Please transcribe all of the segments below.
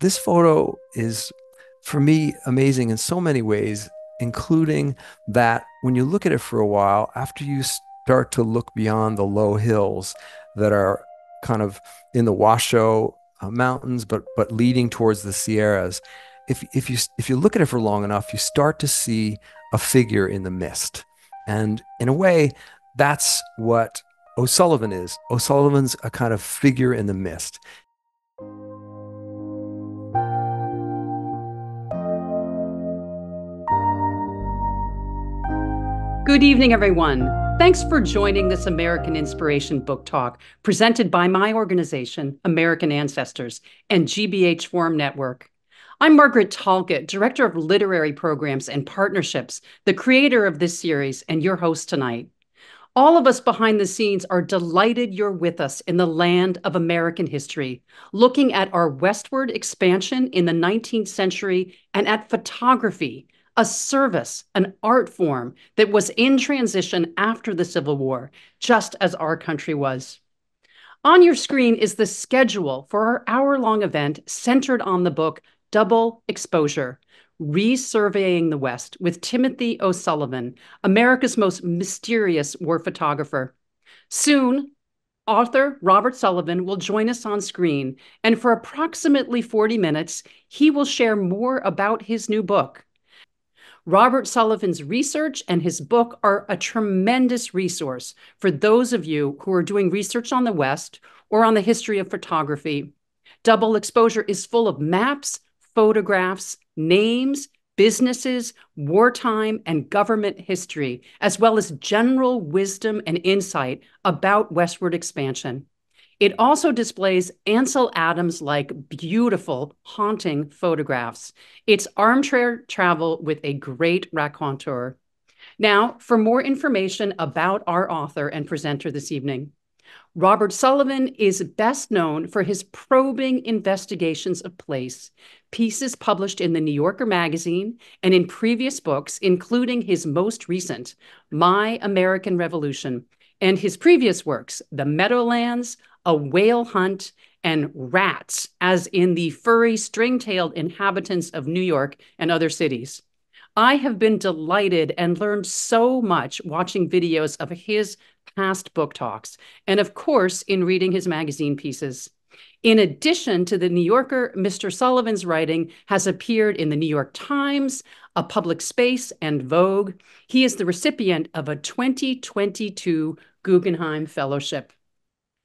This photo is, for me, amazing in so many ways, including that when you look at it for a while, after you start to look beyond the low hills that are kind of in the Washoe Mountains, but leading towards the Sierras, if you look at it for long enough, you start to see a figure in the mist. And in a way, that's what O'Sullivan is. O'Sullivan's a kind of figure in the mist. Good evening, everyone. Thanks for joining this American Inspiration Book Talk, presented by my organization, American Ancestors, and GBH Forum Network. I'm Margaret Talkett, Director of Literary Programs and Partnerships, the creator of this series, and your host tonight. All of us behind the scenes are delighted you're with us in the land of American history, looking at our westward expansion in the 19th century and at photography, a service, an art form that was in transition after the Civil War, just as our country was. On your screen is the schedule for our hour-long event centered on the book Double Exposure, Resurveying the West with Timothy O'Sullivan, America's most mysterious war photographer. Soon, author Robert Sullivan will join us on screen, and for approximately 40 minutes, he will share more about his new book. Robert Sullivan's research and his book are a tremendous resource for those of you who are doing research on the West or on the history of photography. Double Exposure is full of maps, photographs, names, businesses, wartime, and government history, as well as general wisdom and insight about westward expansion. It also displays Ansel Adams-like beautiful, haunting photographs. It's armchair travel with a great raconteur. Now, for more information about our author and presenter this evening. Robert Sullivan is best known for his probing investigations of place, pieces published in The New Yorker magazine and in previous books, including his most recent, My American Revolution, and his previous works, The Meadowlands, A Whale Hunt, and Rats, as in the furry, string-tailed inhabitants of New York and other cities. I have been delighted and learned so much watching videos of his past book talks, and of course, in reading his magazine pieces. In addition to The New Yorker, Mr. Sullivan's writing has appeared in The New York Times, A Public Space, and Vogue. He is the recipient of a 2022 Guggenheim Fellowship.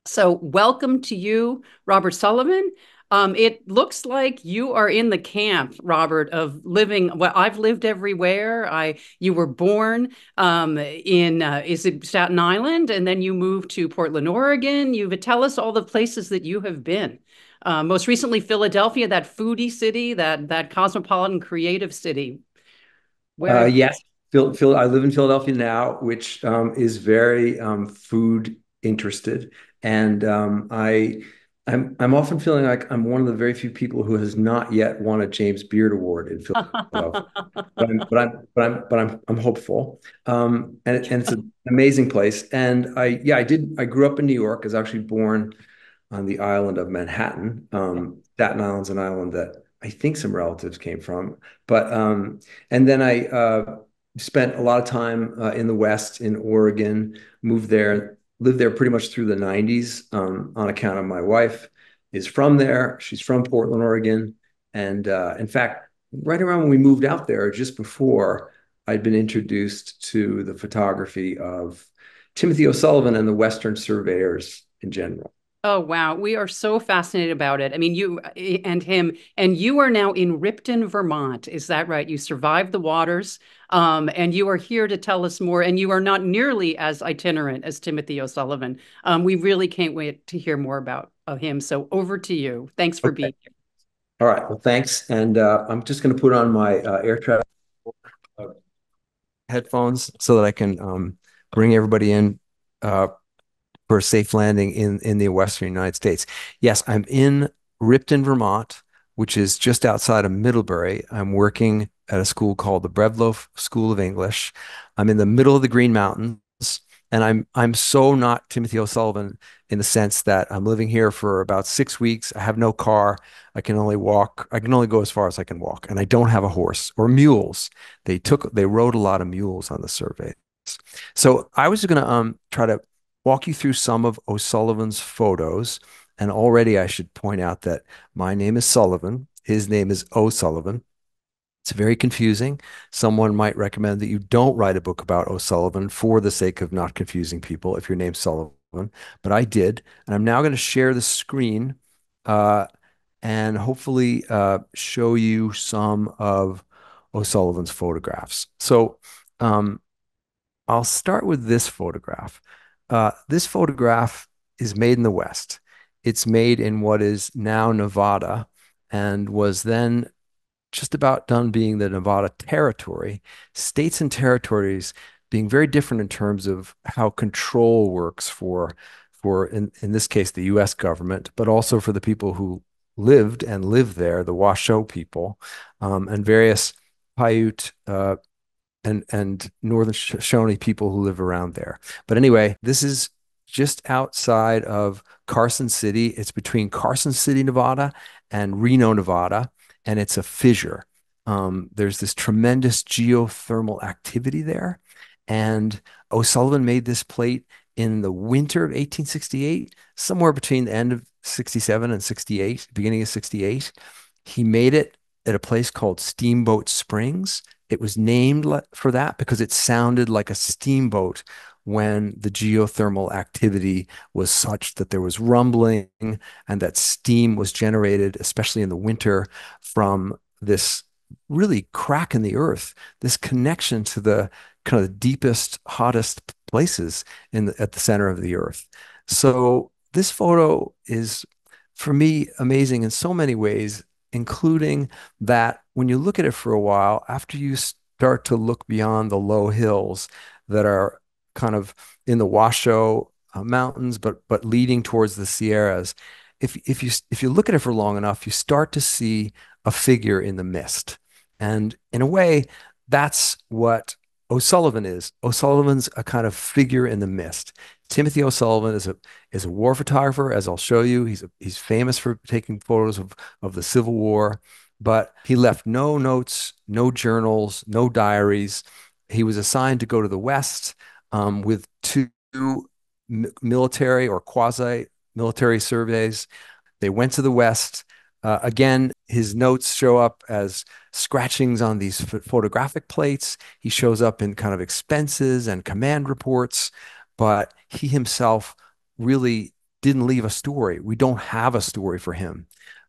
So welcome to you, Robert Sullivan. It looks like you are in the camp, Robert, of living. Well, I've lived everywhere. You were born in Staten Island, and then you moved to Portland, Oregon. Tell us all the places that you have been. Most recently, Philadelphia, that foodie city, that cosmopolitan creative city. Where? Yes, I live in Philadelphia now, which is very food interested, and I'm often feeling like I'm one of the very few people who has not yet won a James Beard Award in Philadelphia, but I'm hopeful. And it's an amazing place. And I grew up in New York. I was actually born on the island of Manhattan. Staten Island's an island that I think some relatives came from. But and then I spent a lot of time in the West, in Oregon. Moved there. Lived there pretty much through the 90s on account of my wife is from there. She's from Portland, Oregon. And in fact, right around when we moved out there, just before, I'd been introduced to the photography of Timothy O'Sullivan and the Western surveyors in general. Oh, wow. We are so fascinated about it. I mean, you and him, and you are now in Ripton, Vermont. Is that right? You survived the waters, and you are here to tell us more, and you are not nearly as itinerant as Timothy O'Sullivan. We really can't wait to hear more about him. So over to you. Thanks for being here. All right. Well, thanks. And I'm just going to put on my air traffic headphones so that I can bring everybody in for a safe landing in the Western United States. Yes, I'm in Ripton, Vermont, which is just outside of Middlebury. I'm working at a school called the Breadloaf School of English. I'm in the middle of the Green Mountains. And I'm so not Timothy O'Sullivan in the sense that I'm living here for about 6 weeks. I have no car. I can only walk. I can only go as far as I can walk. And I don't have a horse or mules. They rode a lot of mules on the survey. So I was going to try to walk you through some of O'Sullivan's photos. And already I should point out that my name is Sullivan. His name is O'Sullivan. It's very confusing. Someone might recommend that you don't write a book about O'Sullivan for the sake of not confusing people if your name's Sullivan, but I did. And I'm now going to share the screen and hopefully show you some of O'Sullivan's photographs. So I'll start with this photograph. This photograph is made in the West. It's made in what is now Nevada and was then just about done being the Nevada Territory, states and territories being very different in terms of how control works for in this case, the U.S. government, but also for the people who lived and live there, the Washoe people, and various Paiute and Northern Shoshone people who live around there. But anyway, this is just outside of Carson City. It's between Carson City, Nevada, and Reno, Nevada. And it's a fissure. There's this tremendous geothermal activity there. And O'Sullivan made this plate in the winter of 1868, somewhere between the end of 67 and 68, beginning of 68. He made it at a place called Steamboat Springs. It was named for that because it sounded like a steamboat when the geothermal activity was such that there was rumbling and that steam was generated, especially in the winter, from this really crack in the earth, this connection to the kind of the deepest, hottest places at the center of the earth. So this photo is, for me, amazing in so many ways, including that when you look at it for a while, after you start to look beyond the low hills that are kind of in the Washoe Mountains, but leading towards the Sierras. If you look at it for long enough, you start to see a figure in the mist. And in a way, that's what O'Sullivan is. O'Sullivan's a kind of figure in the mist. Timothy O'Sullivan is a war photographer, as I'll show you. He's famous for taking photos of the Civil War, but he left no notes, no journals, no diaries. He was assigned to go to the West, with two military or quasi-military surveys. They went to the West. Again, his notes show up as scratchings on these photographic plates. He shows up in kind of expenses and command reports, but he himself really didn't leave a story. We don't have a story for him.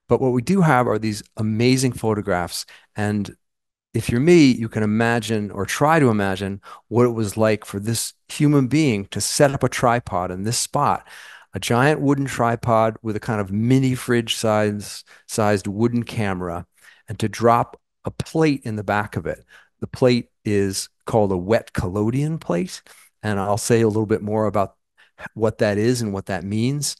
But what we do have are these amazing photographs, and if you're me, you can imagine or try to imagine what it was like for this human being to set up a tripod in this spot, a giant wooden tripod with a kind of mini fridge sized wooden camera, and to drop a plate in the back of it. The plate is called a wet collodion plate, and I'll say a little bit more about what that is and what that means.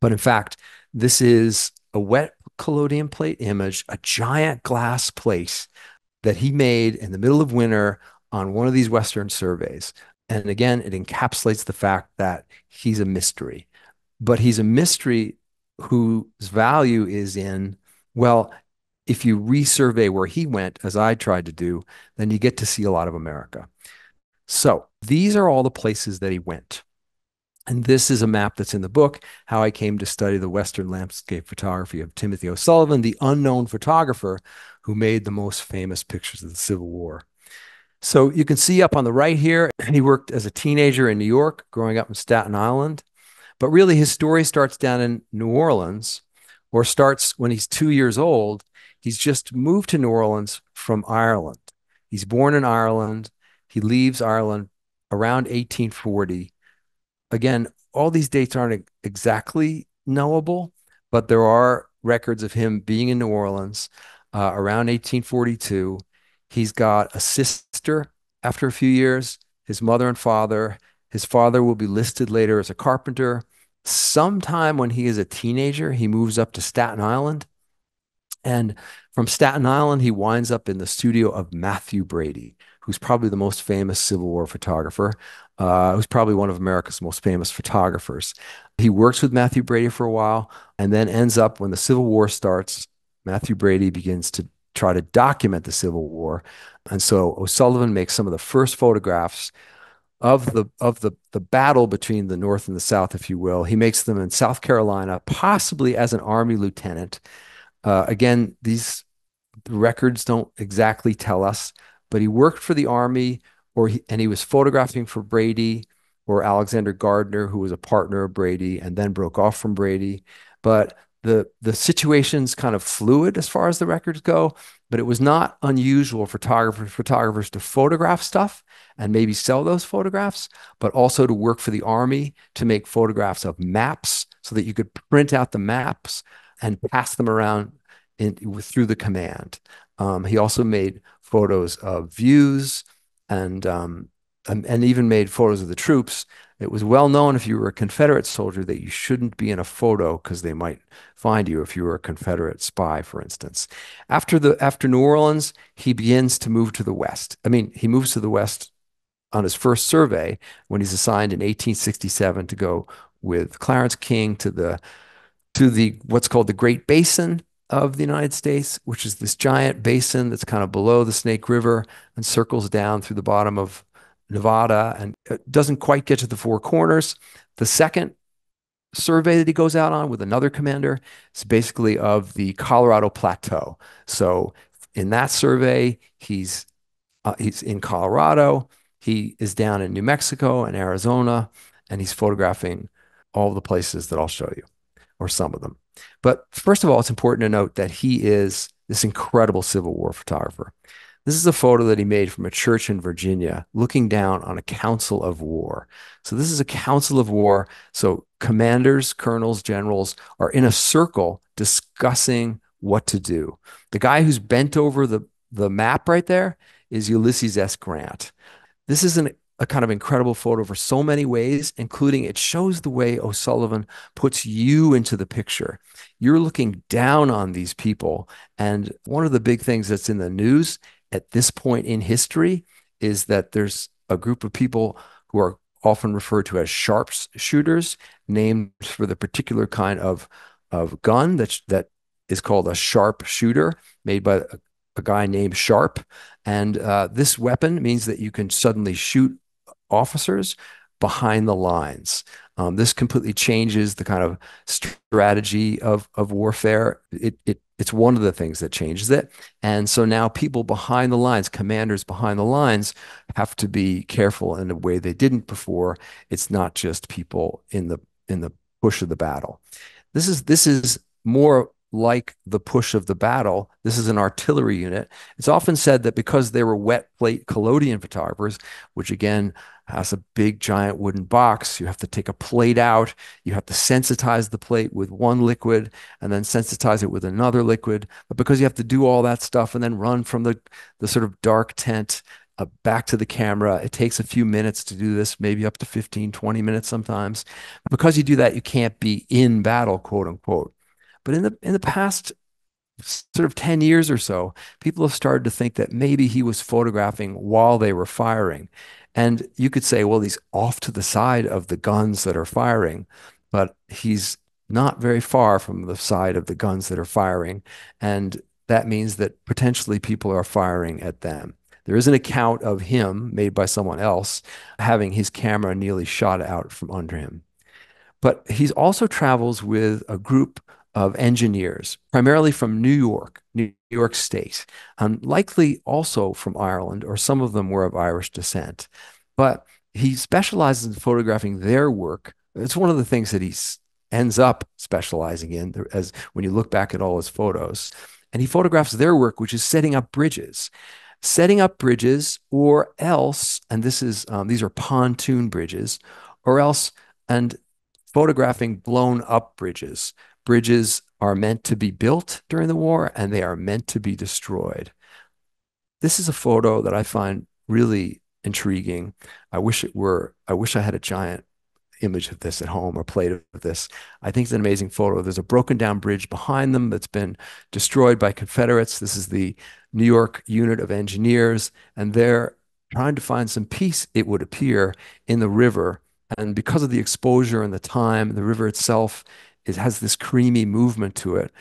But in fact, this is a wet collodion plate image, a giant glass plate that he made in the middle of winter on one of these Western surveys. And again, it encapsulates the fact that he's a mystery. But he's a mystery whose value is in, well, if you resurvey where he went, as I tried to do, then you get to see a lot of America. So these are all the places that he went. And this is a map that's in the book, How I Came to Study the Western Landscape Photography of Timothy O'Sullivan, the unknown photographer who made the most famous pictures of the Civil War. So you can see up on the right here, he worked as a teenager in New York, growing up in Staten Island. But really his story starts down in New Orleans, or starts when he's 2 years old. He's just moved to New Orleans from Ireland. He's born in Ireland. He leaves Ireland around 1840. Again, all these dates aren't exactly knowable, but there are records of him being in New Orleans around 1842. He's got a sister after a few years, his mother and father. His father will be listed later as a carpenter. Sometime when he is a teenager, he moves up to Staten Island And from Staten Island, he winds up in the studio of Matthew Brady, who's probably the most famous Civil War photographer, who's probably one of America's most famous photographers. He works with Matthew Brady for a while and then ends up, when the Civil War starts, Matthew Brady begins to try to document the Civil War. And so O'Sullivan makes some of the first photographs of the battle between the North and the South, if you will. He makes them in South Carolina, possibly as an Army lieutenant. Again, these records don't exactly tell us, but he worked for the Army, and he was photographing for Brady or Alexander Gardner, who was a partner of Brady and then broke off from Brady. But the situation's kind of fluid as far as the records go, but it was not unusual for photographers to photograph stuff and maybe sell those photographs, but also to work for the Army to make photographs of maps so that you could print out the maps and pass them around through the command. He also made photos of views and even made photos of the troops. It was well known if you were a Confederate soldier that you shouldn't be in a photo because they might find you if you were a Confederate spy, for instance. After New Orleans, he begins to move to the West. I mean, he moves to the West on his first survey when he's assigned in 1867 to go with Clarence King to the what's called the Great Basin of the United States, which is this giant basin that's kind of below the Snake River and circles down through the bottom of Nevada and doesn't quite get to the Four Corners. The second survey that he goes out on with another commander is basically of the Colorado Plateau. So in that survey, he's in Colorado, he is down in New Mexico and Arizona, and he's photographing all the places that I'll show you, or some of them. But first of all, it's important to note that he is this incredible Civil War photographer. This is a photo that he made from a church in Virginia looking down on a council of war. So this is a council of war. So commanders, colonels, generals are in a circle discussing what to do. The guy who's bent over the map right there is Ulysses S. Grant. This is a kind of incredible photo for so many ways, including it shows the way O'Sullivan puts you into the picture. You're looking down on these people. And one of the big things that's in the news at this point in history is that there's a group of people who are often referred to as sharpshooters, named for the particular kind of gun that is called a sharpshooter, made by a guy named Sharp. And this weapon means that you can suddenly shoot officers behind the lines. This completely changes the kind of strategy of warfare. It's one of the things that changes it. And so now people behind the lines, commanders behind the lines, have to be careful in a way they didn't before. It's not just people in the push of the battle. This is more like the push of the battle. This is an artillery unit. It's often said that because they were wet plate collodion photographers, which again has a big giant wooden box, you have to take a plate out, you have to sensitize the plate with one liquid and then sensitize it with another liquid. But because you have to do all that stuff and then run from the sort of dark tent back to the camera, it takes a few minutes to do this, maybe up to 15, 20 minutes sometimes. Because you do that, you can't be in battle, quote unquote. But in the past sort of 10 years or so, people have started to think that maybe he was photographing while they were firing. And you could say, well, he's off to the side of the guns that are firing, but he's not very far from the side of the guns that are firing. And that means that potentially people are firing at them. There is an account of him made by someone else having his camera nearly shot out from under him. But he also travels with a group of engineers, primarily from New York State, and likely also from Ireland, or some of them were of Irish descent. But he specializes in photographing their work. It's one of the things that he ends up specializing in, as when you look back at all his photos. And he photographs their work, which is setting up bridges, or else, and this is these are pontoon bridges, or else, and photographing blown up bridges. Bridges are meant to be built during the war, and they are meant to be destroyed. This is a photo that I find really intriguing. I wish I had a giant image of this at home or plate of this. I think it's an amazing photo. There's a broken down bridge behind them that's been destroyed by Confederates. This is the New York unit of engineers, and they're trying to find some peace, it would appear, in the river. And because of the exposure and the time, the river itself, it has this creamy movement to it.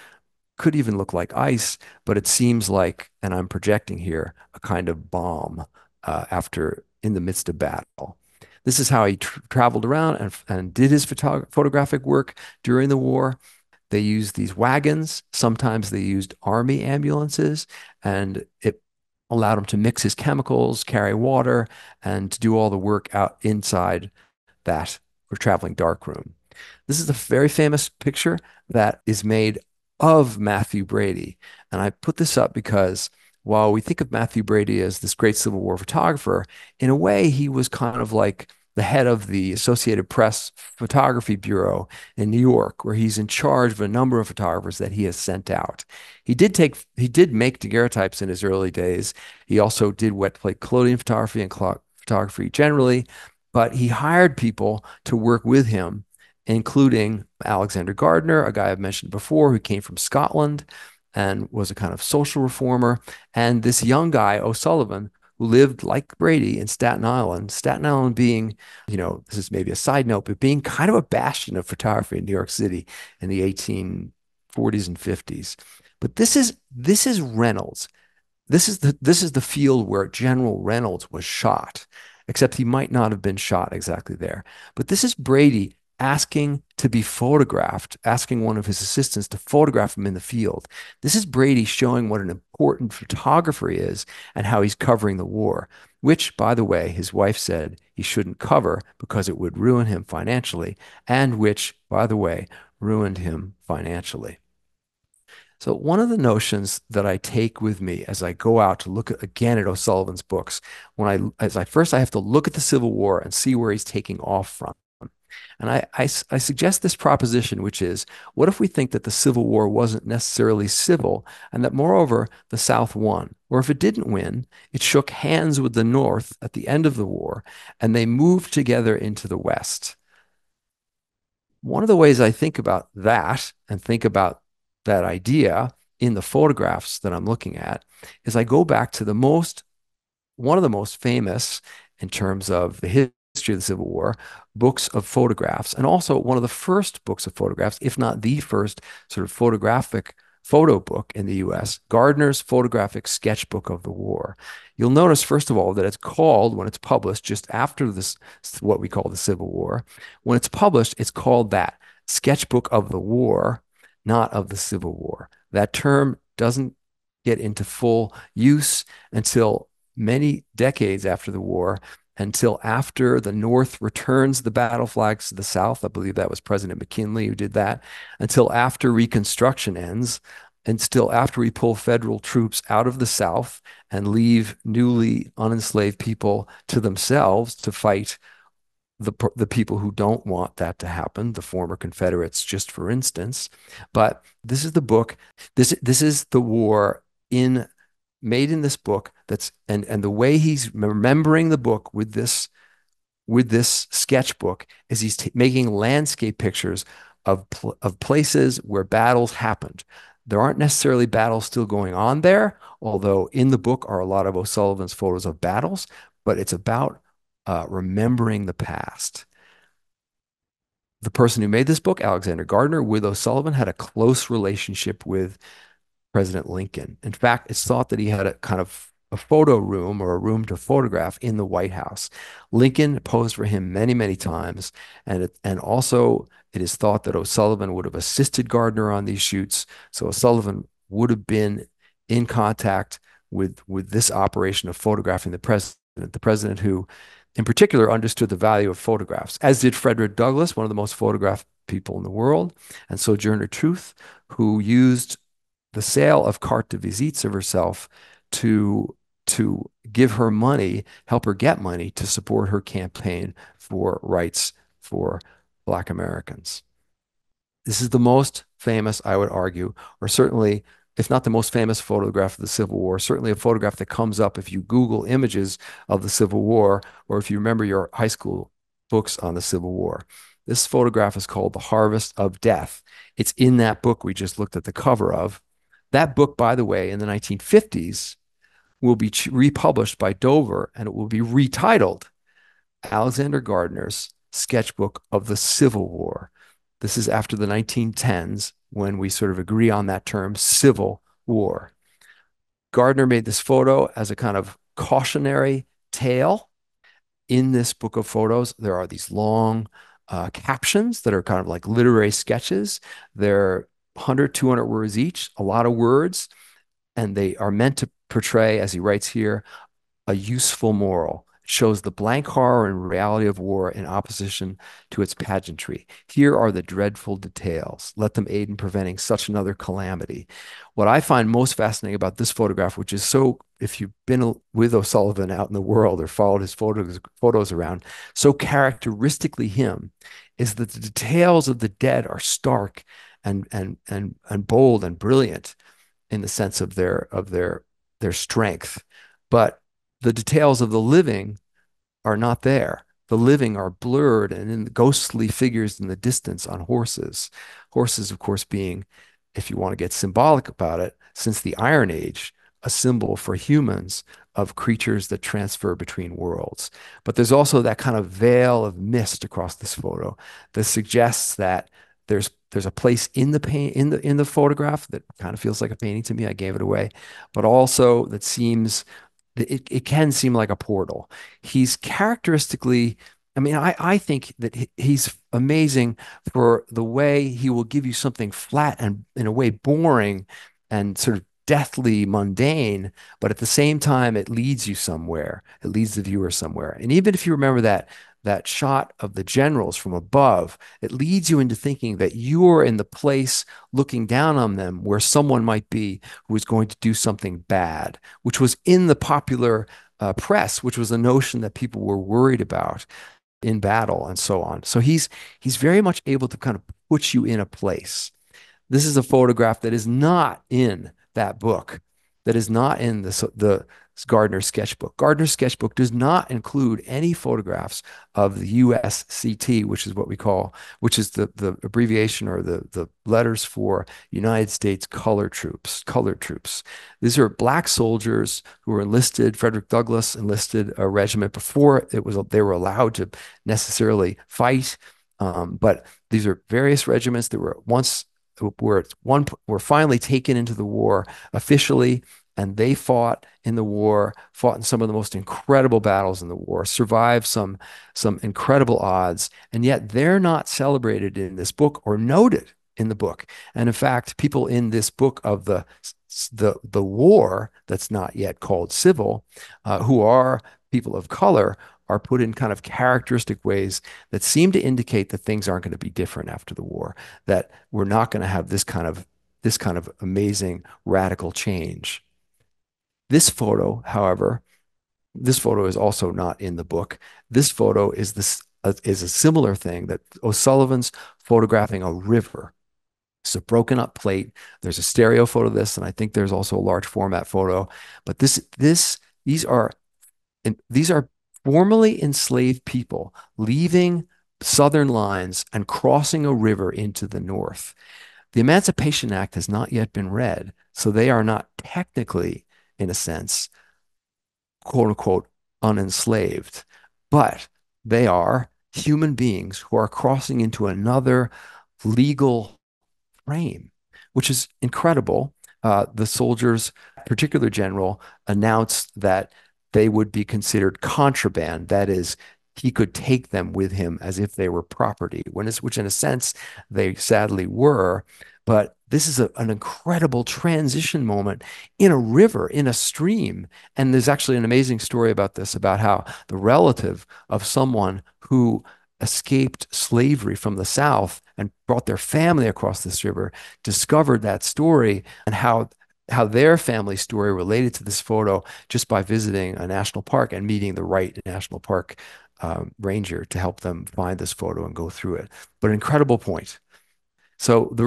Could even look like ice, but it seems like, and I'm projecting here, a kind of balm after, in the midst of battle. This is how he traveled around and did his photographic work during the war. They used these wagons. Sometimes they used army ambulances, and it allowed him to mix his chemicals, carry water, and to do all the work out inside that or traveling darkroom. This is a very famous picture that is made of Matthew Brady. And I put this up because while we think of Matthew Brady as this great Civil War photographer, in a way, he was kind of like the head of the Associated Press Photography Bureau in New York, where he's in charge of a number of photographers that he has sent out. He did make daguerreotypes in his early days. He also did wet plate collodion photography and photography generally, but he hired people to work with him, including Alexander Gardner, a guy I've mentioned before, who came from Scotland and was a kind of social reformer, and this young guy, O'Sullivan, who lived like Brady in Staten Island. Staten Island being, you know, this is maybe a side note, but being kind of a bastion of photography in New York City in the 1840s and 50s. But this is Reynolds. This is the field where General Reynolds was shot, except he might not have been shot exactly there. But this is Brady asking to be photographed, asking one of his assistants to photograph him in the field. This is Brady showing what an important photographer he is and how he's covering the war, which, by the way, his wife said he shouldn't cover because it would ruin him financially, and which, by the way, ruined him financially. So one of the notions that I take with me as I go out to look again at O'Sullivan's books, I have to look at the Civil War and see where he's taking off from. And I suggest this proposition, which is, what if we think that the Civil War wasn't necessarily civil, and that, moreover, the South won? Or if it didn't win, it shook hands with the North at the end of the war, and they moved together into the West. One of the ways I think about that and think about that idea in the photographs that I'm looking at is I go back to one of the most famous, in terms of the history of the Civil War, books of photographs, and also one of the first books of photographs, if not the first sort of photo book in the U.S., Gardner's Photographic Sketchbook of the War. You'll notice, first of all, that it's called, when it's published, just after this, what we call the Civil War. When it's published, it's called that, Sketchbook of the War, not of the Civil War. That term doesn't get into full use until many decades after the war, until after the North returns the battle flags to the South. I believe that was President McKinley who did that, until after Reconstruction ends, and still after we pull federal troops out of the South and leave newly unenslaved people to themselves to fight the people who don't want that to happen, the former Confederates, just for instance. But this is the book, this is the war made in this book, and the way he's remembering the book with this sketchbook is he's making landscape pictures of places where battles happened. There aren't necessarily battles still going on there, although in the book are a lot of O'Sullivan's photos of battles, but it's about remembering the past. The person who made this book, Alexander Gardner, with O'Sullivan, had a close relationship with President Lincoln. In fact, it's thought that he had a kind of a photo room or a room to photograph in the White House. Lincoln posed for him many, many times. And also it is thought that O'Sullivan would have assisted Gardner on these shoots. So O'Sullivan would have been in contact with this operation of photographing the president who in particular understood the value of photographs, as did Frederick Douglass, one of the most photographed people in the world, and Sojourner Truth, who used the sale of carte de visites of herself to give her money, help her get money to support her campaign for rights for Black Americans. This is the most famous, I would argue, or certainly, if not the most famous photograph of the Civil War, certainly a photograph that comes up if you Google images of the Civil War, or if you remember your high school books on the Civil War. This photograph is called The Harvest of Death. It's in that book we just looked at the cover of. That book, by the way, in the 1950s will be republished by Dover, and it will be retitled Alexander Gardner's Sketchbook of the Civil War. This is after the 1910s, when we sort of agree on that term, Civil War. Gardner made this photo as a kind of cautionary tale. In this book of photos, there are these long captions that are kind of like literary sketches. They're 100, 200 words each, a lot of words, and they are meant to portray, as he writes here, a useful moral. It shows the blank horror and reality of war in opposition to its pageantry. Here are the dreadful details. Let them aid in preventing such another calamity. What I find most fascinating about this photograph, which is so, if you've been with O'Sullivan out in the world or followed his photos around, so characteristically him, is that the details of the dead are stark and bold and brilliant in the sense of their strength, but the details of the living are not there. The living are blurred and in the ghostly figures in the distance on horses. Horses, of course, being, if you want to get symbolic about it, since the Iron Age, a symbol for humans of creatures that transfer between worlds. But there's also that kind of veil of mist across this photo that suggests that there's a place in the paint in the photograph that kind of feels like a painting to me. I gave it away, but also that seems it can seem like a portal. He's characteristically, I mean, I think that he's amazing for the way he will give you something flat and in a way boring and sort of deathly mundane, but at the same time it leads you somewhere. It leads the viewer somewhere. And even if you remember that shot of the generals from above, it leads you into thinking that you're in the place looking down on them where someone might be who is going to do something bad, which was in the popular press, which was a notion that people were worried about in battle and so on. So he's very much able to kind of put you in a place. This is a photograph that is not in that book, that is not in the Gardner sketchbook. Gardner's sketchbook does not include any photographs of the USCT, which is what we call, which is the abbreviation or the letters for United States Colored Troops. These are black soldiers who were enlisted. Frederick Douglass enlisted a regiment before they were allowed to necessarily fight. But these are various regiments that were finally taken into the war officially. And they fought in the war, fought in some of the most incredible battles in the war, survived some incredible odds, and yet they're not celebrated in this book or noted in the book. And in fact, people in this book of the war that's not yet called civil, who are people of color, are put in kind of characteristic ways that seem to indicate that things aren't going to be different after the war, that we're not going to have this kind of amazing radical change. This photo, however, this photo is also not in the book. This photo is a similar thing, that O'Sullivan's photographing a river. It's a broken up plate. There's a stereo photo of this, and I think there's also a large format photo. But these are formerly enslaved people leaving southern lines and crossing a river into the north. The Emancipation Act has not yet been read, so they are not technically, in a sense, quote unquote, unenslaved, but they are human beings who are crossing into another legal frame, which is incredible. The soldiers, particular general, announced that they would be considered contraband. That is, he could take them with him as if they were property, which in a sense they sadly were. But this is an incredible transition moment in a river, in a stream. And there's actually an amazing story about this, about how the relative of someone who escaped slavery from the South and brought their family across this river discovered that story, and how their family story related to this photo just by visiting a national park and meeting the right national park ranger to help them find this photo and go through it. But an incredible point. So the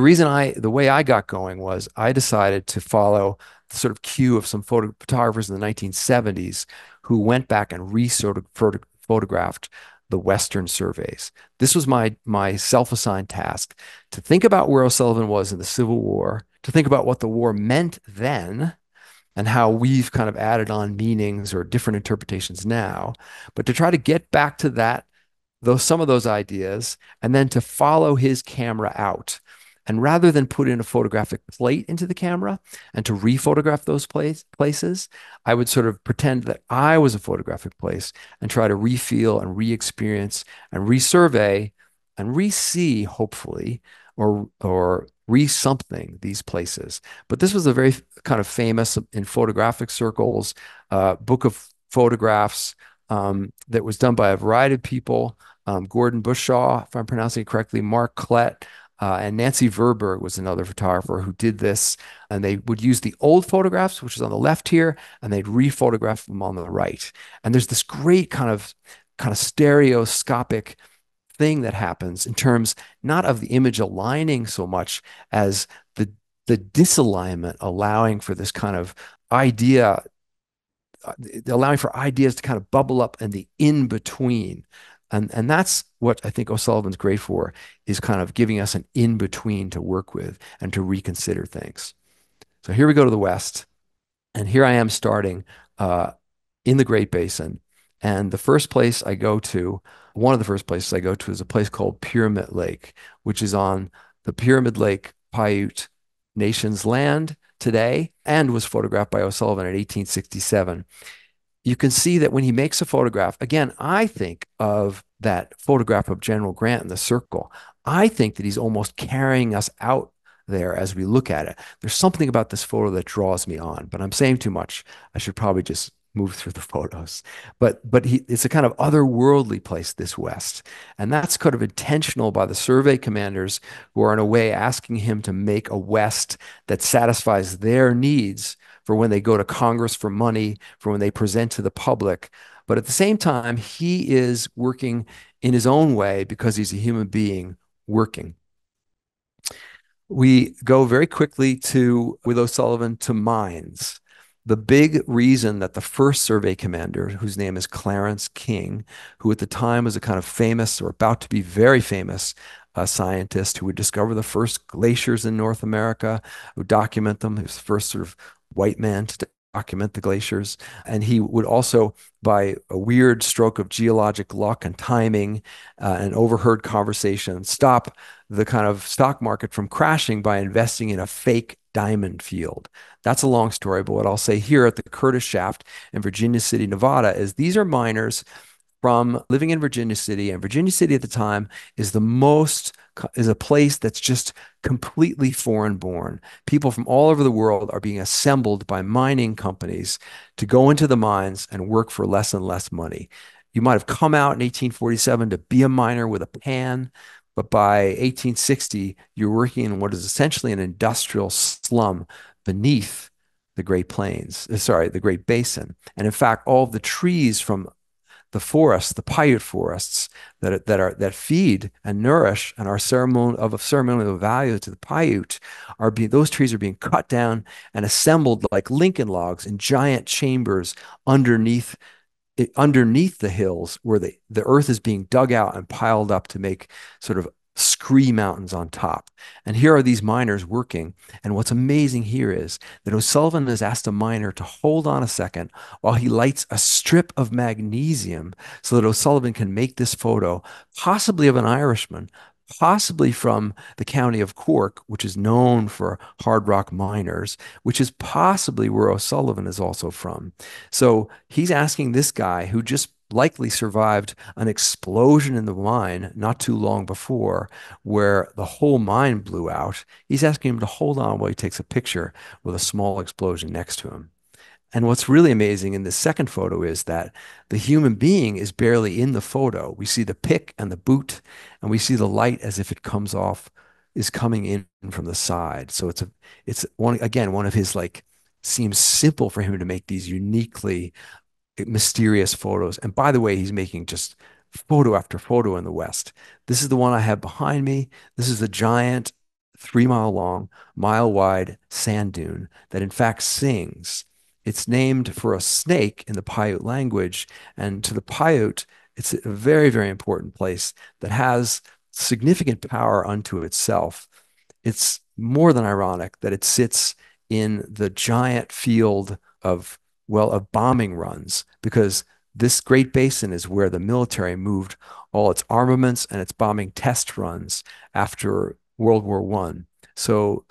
way I got going was I decided to follow the sort of cue of some photographers in the 1970s who went back and re-photographed the Western surveys. This was my self-assigned task, to think about where O'Sullivan was in the Civil War, to think about what the war meant then and how we've kind of added on meanings or different interpretations now, but to try to get back to that, though some of those ideas, and then to follow his camera out. And rather than put in a photographic plate into the camera and to re-photograph those places, I would sort of pretend that I was a photographic place and try to re-feel and re-experience and re-survey and re-see, hopefully, or re-something these places. But this was a very kind of famous, in photographic circles, book of photographs that was done by a variety of people. Gordon Bushaw, if I'm pronouncing it correctly, Mark Klett, and Nancy Verberg was another photographer who did this. And they would use the old photographs, which is on the left here, and they'd re-photograph them on the right. And there's this great kind of stereoscopic thing that happens in terms not of the image aligning so much as the disalignment, allowing for this kind of idea, allowing for ideas to kind of bubble up in the in-between. And that's what I think O'Sullivan's great for, is kind of giving us an in-between to work with and to reconsider things. So here we go to the West. And here I am starting in the Great Basin. And the first place I go to, one of the first places I go to, is a place called Pyramid Lake, which is on the Pyramid Lake Paiute Nation's land today, and was photographed by O'Sullivan in 1867. You can see that when he makes a photograph, again, I think of that photograph of General Grant in the circle. I think that he's almost carrying us out there as we look at it. There's something about this photo that draws me on, but I'm saying too much. I should probably just move through the photos. But it's a kind of otherworldly place, this West. And that's kind of intentional by the survey commanders, who are in a way asking him to make a West that satisfies their needs for when they go to Congress for money, for when they present to the public. But at the same time, he is working in his own way because he's a human being working. We go very quickly with O'Sullivan, to mines. The big reason that the first survey commander, whose name is Clarence King, who at the time was a kind of famous, or about to be very famous, a scientist who would discover the first glaciers in North America, who document them. He was the first sort of white man to document the glaciers. And he would also, by a weird stroke of geologic luck and timing and overheard conversation, stop the kind of stock market from crashing by investing in a fake diamond field. That's a long story, but what I'll say here at the Curtis Shaft in Virginia City, Nevada, is these are miners from living in Virginia City. And Virginia City at the time is a place that's just completely foreign born. People from all over the world are being assembled by mining companies to go into the mines and work for less and less money. You might have come out in 1847 to be a miner with a pan, but by 1860, you're working in what is essentially an industrial slum beneath the Great Plains, sorry, the Great Basin. And in fact, all the trees from the forests, the Paiute forests that feed and nourish and are ceremonial value to the Paiute, those trees are being cut down and assembled like Lincoln logs in giant chambers underneath the hills, where the earth is being dug out and piled up to make sort of scree mountains on top. And here are these miners working. And what's amazing here is that O'Sullivan has asked a miner to hold on a second while he lights a strip of magnesium so that O'Sullivan can make this photo, possibly of an Irishman, possibly from the county of Cork, which is known for hard rock miners, which is possibly where O'Sullivan is also from. So he's asking this guy, who just likely survived an explosion in the mine not too long before, where the whole mine blew out, he's asking him to hold on while he takes a picture with a small explosion next to him. And what's really amazing in this second photo is that the human being is barely in the photo. We see the pick and the boot, and we see the light as if it comes off, is coming in from the side. So it's one, again, one of his, like, seems simple for him to make these uniquely mysterious photos. And by the way, he's making just photo after photo in the West. This is the one I have behind me. This is a giant 3 mile long, mile wide sand dune that in fact sings. It's named for a snake in the Paiute language, and to the Paiute, It's a very, very important place that has significant power unto itself. It's more than ironic that it sits in the giant field of, well, of bombing runs, because this Great Basin is where the military moved all its armaments and its bombing test runs after World War I. So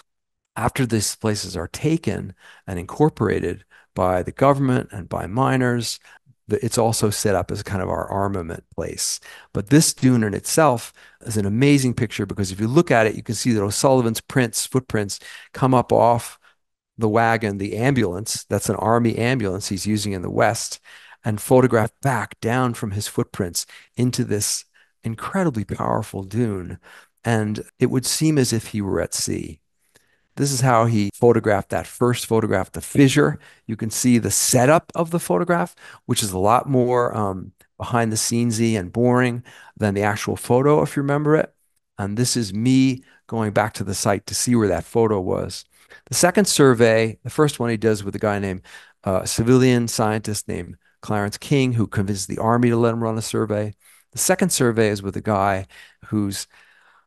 after these places are taken and incorporated by the government and by miners, it's also set up as kind of our armament place. But this dune in itself is an amazing picture, because if you look at it, you can see that O'Sullivan's footprints come up off the wagon, the ambulance — that's an army ambulance he's using in the West — and photograph back down from his footprints into this incredibly powerful dune. And it would seem as if he were at sea. This is how he photographed that first photograph, the fissure. You can see the setup of the photograph, which is a lot more behind the scenes-y and boring than the actual photo, if you remember it. And this is me going back to the site to see where that photo was. The second survey, the first one he does with a guy named, a civilian scientist named Clarence King, who convinced the army to let him run a survey. The second survey is with a guy who's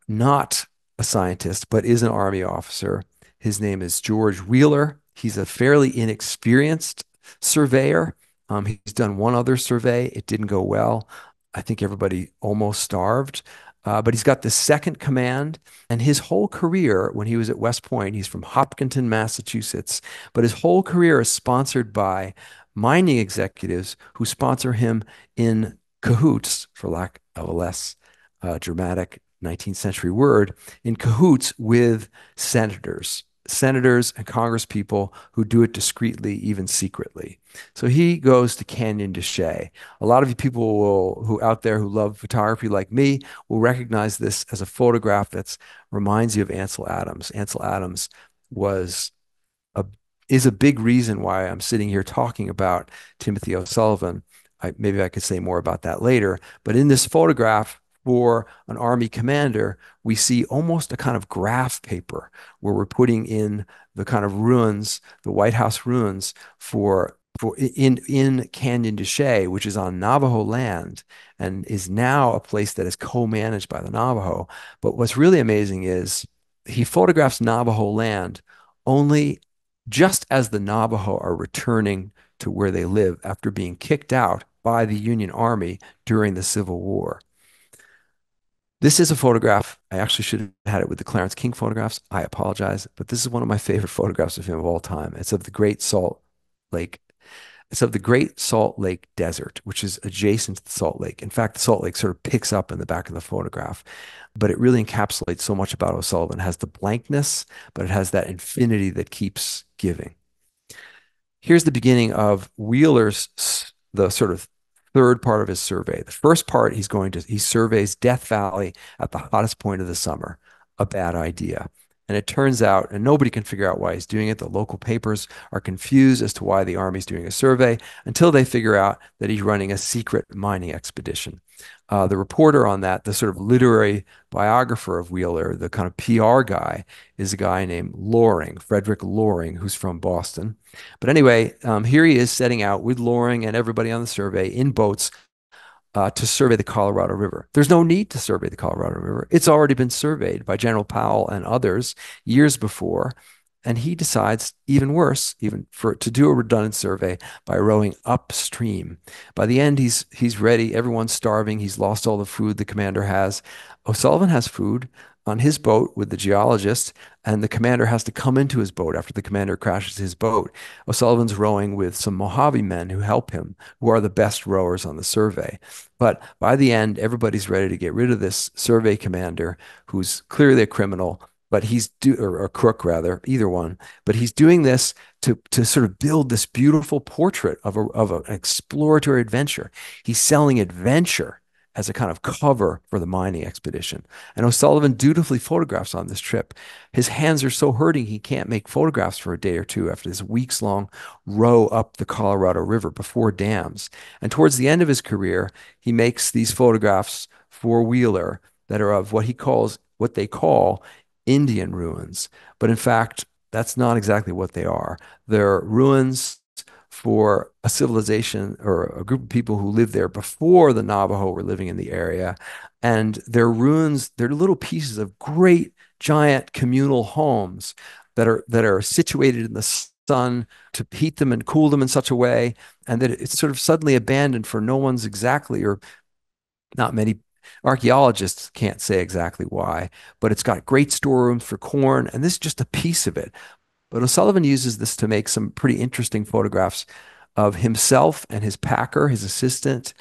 not a scientist, but is an army officer. His name is George Wheeler. He's a fairly inexperienced surveyor. He's done one other survey. It didn't go well. I think everybody almost starved. But he's got this second command. And his whole career, when he was at West Point — he's from Hopkinton, Massachusetts — but his whole career is sponsored by mining executives who sponsor him in cahoots, for lack of a less dramatic 19th century word, in cahoots with senators. Senators and congresspeople who do it discreetly, even secretly. So he goes to Canyon de Chelly. A lot of you people who out there who love photography like me will recognize this as a photograph that reminds you of Ansel Adams. Ansel Adams is a big reason why I'm sitting here talking about Timothy O'Sullivan. Maybe I could say more about that later. But in this photograph, for an army commander, we see almost a kind of graph paper where we're putting in the kind of ruins, the White House ruins in Canyon de Chelly, which is on Navajo land and is now a place that is co-managed by the Navajo. But what's really amazing is he photographs Navajo land only just as the Navajo are returning to where they live after being kicked out by the Union Army during the Civil War. This is a photograph — I actually should have had it with the Clarence King photographs, I apologize — but this is one of my favorite photographs of him of all time. It's of the Great Salt Lake Desert, which is adjacent to the Salt Lake. In fact, the Salt Lake sort of picks up in the back of the photograph, but it really encapsulates so much about O'Sullivan. It has the blankness, but it has that infinity that keeps giving. Here's the beginning of Wheeler's, the sort of third part of his survey. The first part, he surveys Death Valley at the hottest point of the summer. A bad idea. And it turns out, and nobody can figure out why he's doing it, the local papers are confused as to why the Army's doing a survey, until they figure out that he's running a secret mining expedition. The reporter on that, the sort of literary biographer of Wheeler, the kind of PR guy, is a guy named Loring, Frederick Loring, who's from Boston. But anyway, here he is setting out with Loring and everybody on the survey in boats to survey the Colorado River. There's no need to survey the Colorado River. It's already been surveyed by General Powell and others years before. And he decides, even worse, to do a redundant survey by rowing upstream. By the end, he's ready. Everyone's starving. He's lost all the food the commander has. O'Sullivan has food on his boat with the geologist, and the commander has to come into his boat after the commander crashes his boat. O'Sullivan's rowing with some Mojave men who help him, who are the best rowers on the survey. But by the end, everybody's ready to get rid of this survey commander, who's clearly a criminal, but or a crook rather, either one. But he's doing this to sort of build this beautiful portrait of an exploratory adventure. He's selling adventure as a kind of cover for the mining expedition. And O'Sullivan dutifully photographs on this trip. His hands are so hurting he can't make photographs for a day or two after this weeks-long row up the Colorado River before dams. And towards the end of his career, he makes these photographs for Wheeler that are of what they call Indian ruins. But in fact, that's not exactly what they are. They're ruins for a civilization or a group of people who lived there before the Navajo were living in the area. And their ruins, they're little pieces of great, giant communal homes that are situated in the sun to heat them and cool them in such a way, and that it's sort of suddenly abandoned for no one's exactly, or not many archaeologists can't say exactly why, but it's got great storerooms for corn, and this is just a piece of it. But O'Sullivan uses this to make some pretty interesting photographs of himself and his packer, his assistant.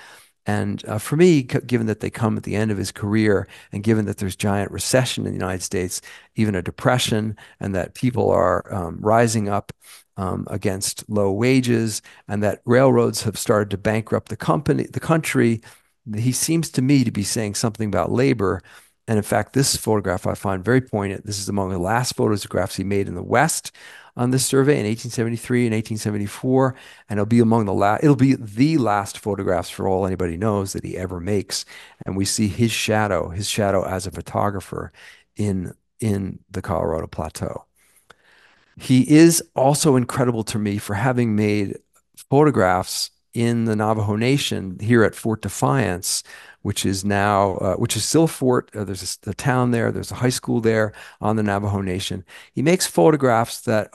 And for me, given that they come at the end of his career, and given that there's giant recession in the United States, even a depression, and that people are rising up against low wages, and that railroads have started to bankrupt the country, he seems to me to be saying something about labor. And in fact, this photograph I find very poignant. This is among the last photographs he made in the West on this survey in 1873 and 1874, and it'll be among the last. It'll be the last photographs, for all anybody knows, that he ever makes. And we see his shadow as a photographer in the Colorado Plateau. He is also incredible to me for having made photographs in the Navajo Nation here at Fort Defiance, which is now, which is still a fort. There's a town there. There's a high school there on the Navajo Nation. He makes photographs that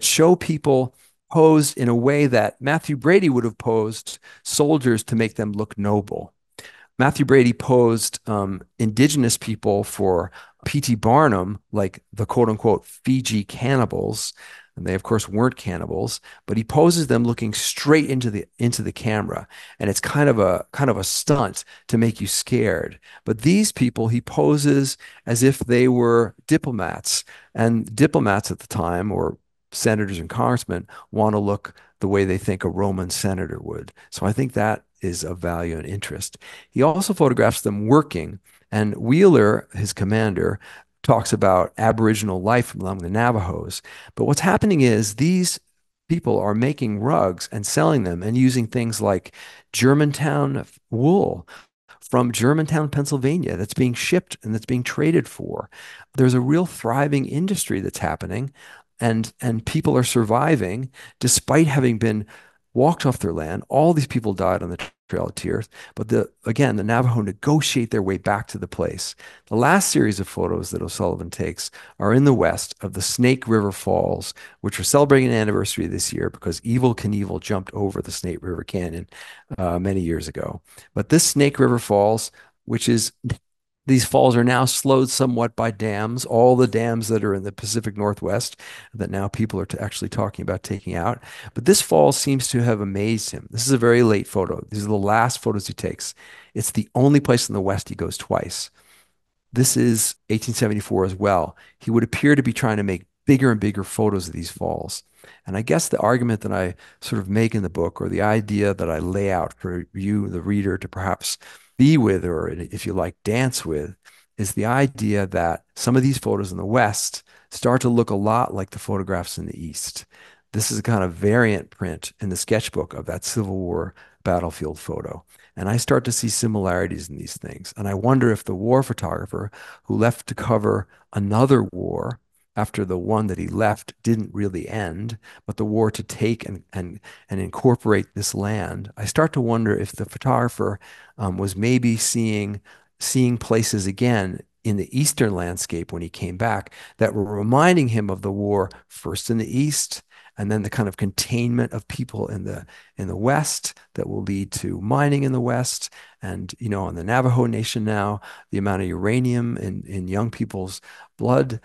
show people posed in a way that Matthew Brady would have posed soldiers to make them look noble. Matthew Brady posed indigenous people for P.T. Barnum, like the quote-unquote Fiji cannibals. And they, of course, weren't cannibals, but he poses them looking straight into the camera, and it's kind of a stunt to make you scared. But these people he poses as if they were diplomats, and diplomats at the time, or senators and congressmen, want to look the way they think a Roman senator would. So I think that is of value and interest. He also photographs them working, and Wheeler, his commander, talks about Aboriginal life among the Navajos. But what's happening is these people are making rugs and selling them and using things like Germantown wool from Germantown, Pennsylvania, that's being shipped and that's being traded for. There's a real thriving industry that's happening, and people are surviving despite having been walked off their land. All these people died on the Trail of Tears, but again, the Navajo negotiate their way back to the place. The last series of photos that O'Sullivan takes are in the west of the Snake River Falls, which are celebrating an anniversary this year because Evel Knievel jumped over the Snake River Canyon many years ago. But this Snake River Falls, which is, these falls are now slowed somewhat by dams, all the dams that are in the Pacific Northwest that now people are actually talking about taking out. But this fall seems to have amazed him. This is a very late photo. These are the last photos he takes. It's the only place in the West he goes twice. This is 1874 as well. He would appear to be trying to make bigger and bigger photos of these falls. And I guess the argument that I sort of make in the book, or the idea that I lay out for you, the reader, to perhaps be with, or if you like, dance with, is the idea that some of these photos in the West start to look a lot like the photographs in the East. This is a kind of variant print in the sketchbook of that Civil War battlefield photo. And I start to see similarities in these things. And I wonder if the war photographer who left to cover another war after the one that he left didn't really end, but the war to take and incorporate this land. I start to wonder if the photographer was maybe seeing places again in the Eastern landscape when he came back that were reminding him of the war first in the East, and then the kind of containment of people in the West that will lead to mining in the West. And, you know, on the Navajo Nation now, the amount of uranium in young people's blood,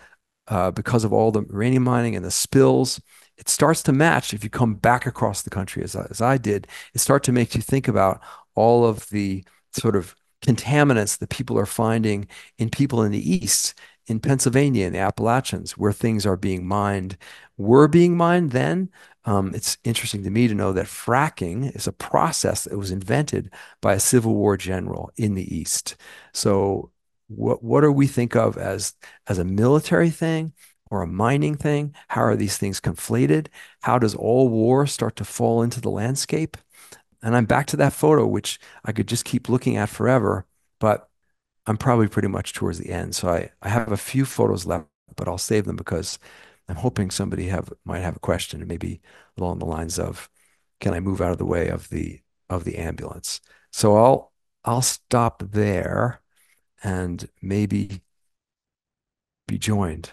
because of all the uranium mining and the spills, it starts to match. If you come back across the country, as I did, it starts to make you think about all of the sort of contaminants that people are finding in people in the East, in Pennsylvania, in the Appalachians, where things are being mined, were being mined then. It's interesting to me to know that fracking is a process that was invented by a Civil War general in the East. So what do we think of as a military thing or a mining thing? How are these things conflated? How does all war start to fall into the landscape? And I'm back to that photo, which I could just keep looking at forever, but I'm probably pretty much towards the end. So I have a few photos left, but I'll save them because I'm hoping somebody might have a question, and maybe along the lines of, Can I move out of the way of the ambulance? So I'll stop there and maybe be joined.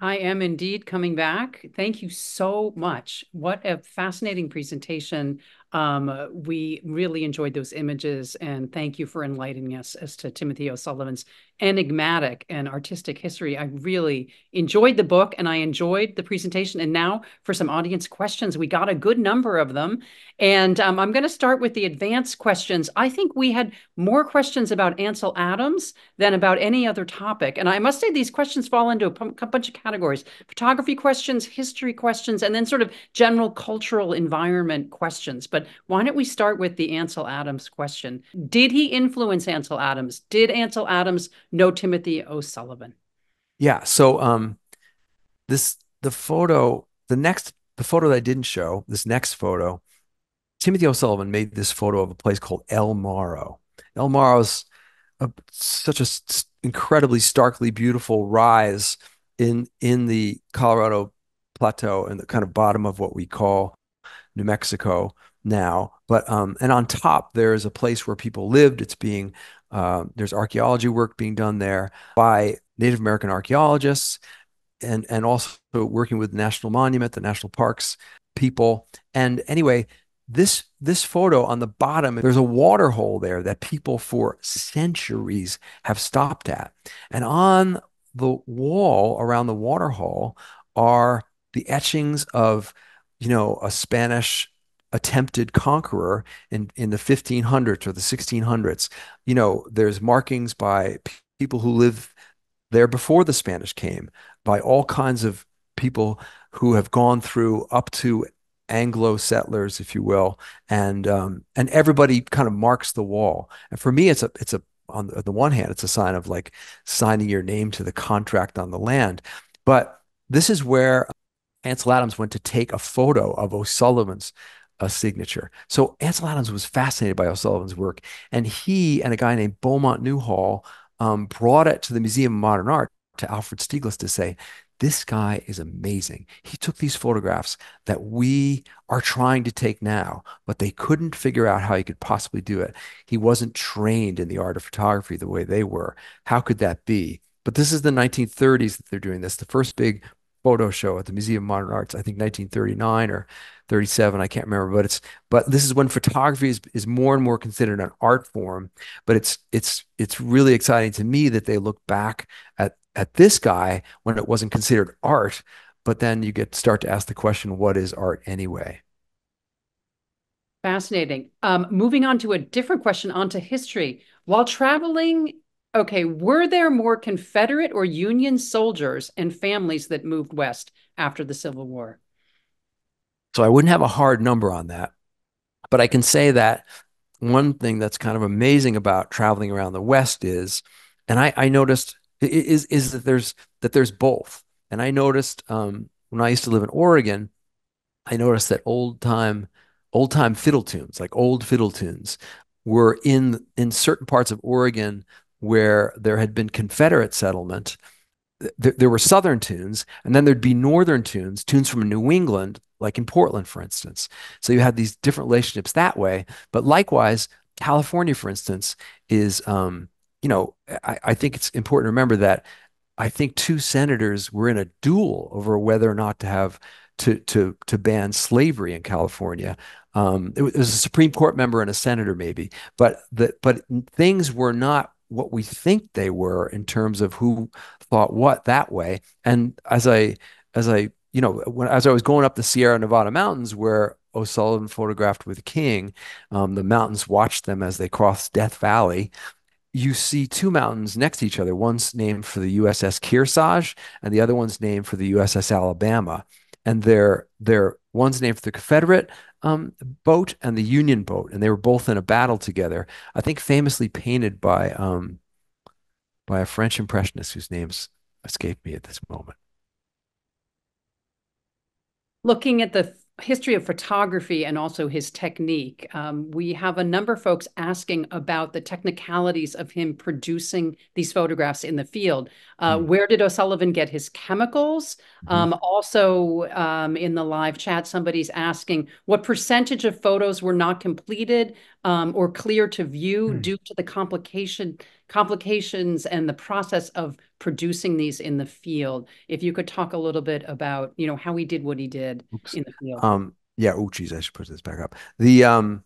I am indeed coming back. Thank you so much. What a fascinating presentation. We really enjoyed those images, and thank you for enlightening us as to Timothy O'Sullivan's enigmatic and artistic history. I really enjoyed the book, and I enjoyed the presentation. And now for some audience questions. We got a good number of them. And I'm going to start with the advanced questions. I think we had more questions about Ansel Adams than about any other topic. And I must say these questions fall into a bunch of categories: photography questions, history questions, and then sort of general cultural environment questions. But why don't we start with the Ansel Adams question? Did he influence Ansel Adams? Did Ansel Adams know Timothy O'Sullivan? Yeah. So the photo that I didn't show, this next photo, Timothy O'Sullivan made this photo of a place called El Morro. El Morro's such an incredibly starkly beautiful rise in the Colorado Plateau and the kind of bottom of what we call New Mexico now. But and on top there is a place where people lived. It's being there's archaeology work being done there by Native American archaeologists, and also working with the National Monument, the National Parks people. And anyway, this photo on the bottom, there's a water hole there that people for centuries have stopped at. And on the wall around the water hole are the etchings of, you know, a Spanish attempted conqueror in the 1500s or the 1600s. You know, there's markings by people who lived there before the Spanish came, by all kinds of people who have gone through up to Anglo settlers, if you will, and everybody kind of marks the wall. And for me, it's a on the one hand, it's a sign of like signing your name to the contract on the land. But this is where Ansel Adams went to take a photo of O'Sullivan's signature. So Ansel Adams was fascinated by O'Sullivan's work, and he and a guy named Beaumont Newhall brought it to the Museum of Modern Art to Alfred Stieglitz to say, this guy is amazing. He took these photographs that we are trying to take now, but they couldn't figure out how he could possibly do it. He wasn't trained in the art of photography the way they were. How could that be? But this is the 1930s that they're doing this. The first big photo show at the Museum of Modern Arts, I think 1939 or 37, I can't remember, but this is when photography is more and more considered an art form. But it's really exciting to me that they look back at this guy when it wasn't considered art, but then you get to start to ask the question, what is art anyway? Fascinating. Moving on to a different question, onto history. While traveling, okay, were there more Confederate or Union soldiers and families that moved west after the Civil War? So I wouldn't have a hard number on that, but I can say that one thing that's kind of amazing about traveling around the West is, and I noticed is that there's both. And I noticed when I used to live in Oregon, I noticed that old time fiddle tunes, like old fiddle tunes, were in certain parts of Oregon where there had been Confederate settlement. There were Southern tunes, and then there'd be Northern tunes from New England, like in Portland, for instance. So you had these different relationships that way. But likewise, California, for instance, is, you know, I think it's important to remember that I think two senators were in a duel over whether or not to have to ban slavery in California. It was a Supreme Court member and a senator, maybe, but things were not what we think they were in terms of who thought what that way. And as I was going up the Sierra Nevada mountains where O'Sullivan photographed with King, the mountains watched them as they crossed Death Valley. You see two mountains next to each other. One's named for the USS Kearsarge and the other one's named for the USS Alabama. And they're one's named for the Confederate boat and the Union boat, and they were both in a battle together. I think famously painted by a French impressionist whose name's escaped me at this moment. Looking at the history of photography and also his technique. We have a number of folks asking about the technicalities of him producing these photographs in the field. Where did O'Sullivan get his chemicals? Also, in the live chat, somebody's asking what percentage of photos were not completed or clear to view due to the complications and the process of producing these in the field. If you could talk a little bit about, you know, how he did what he did in the field. Oh, geez, I should put this back up. I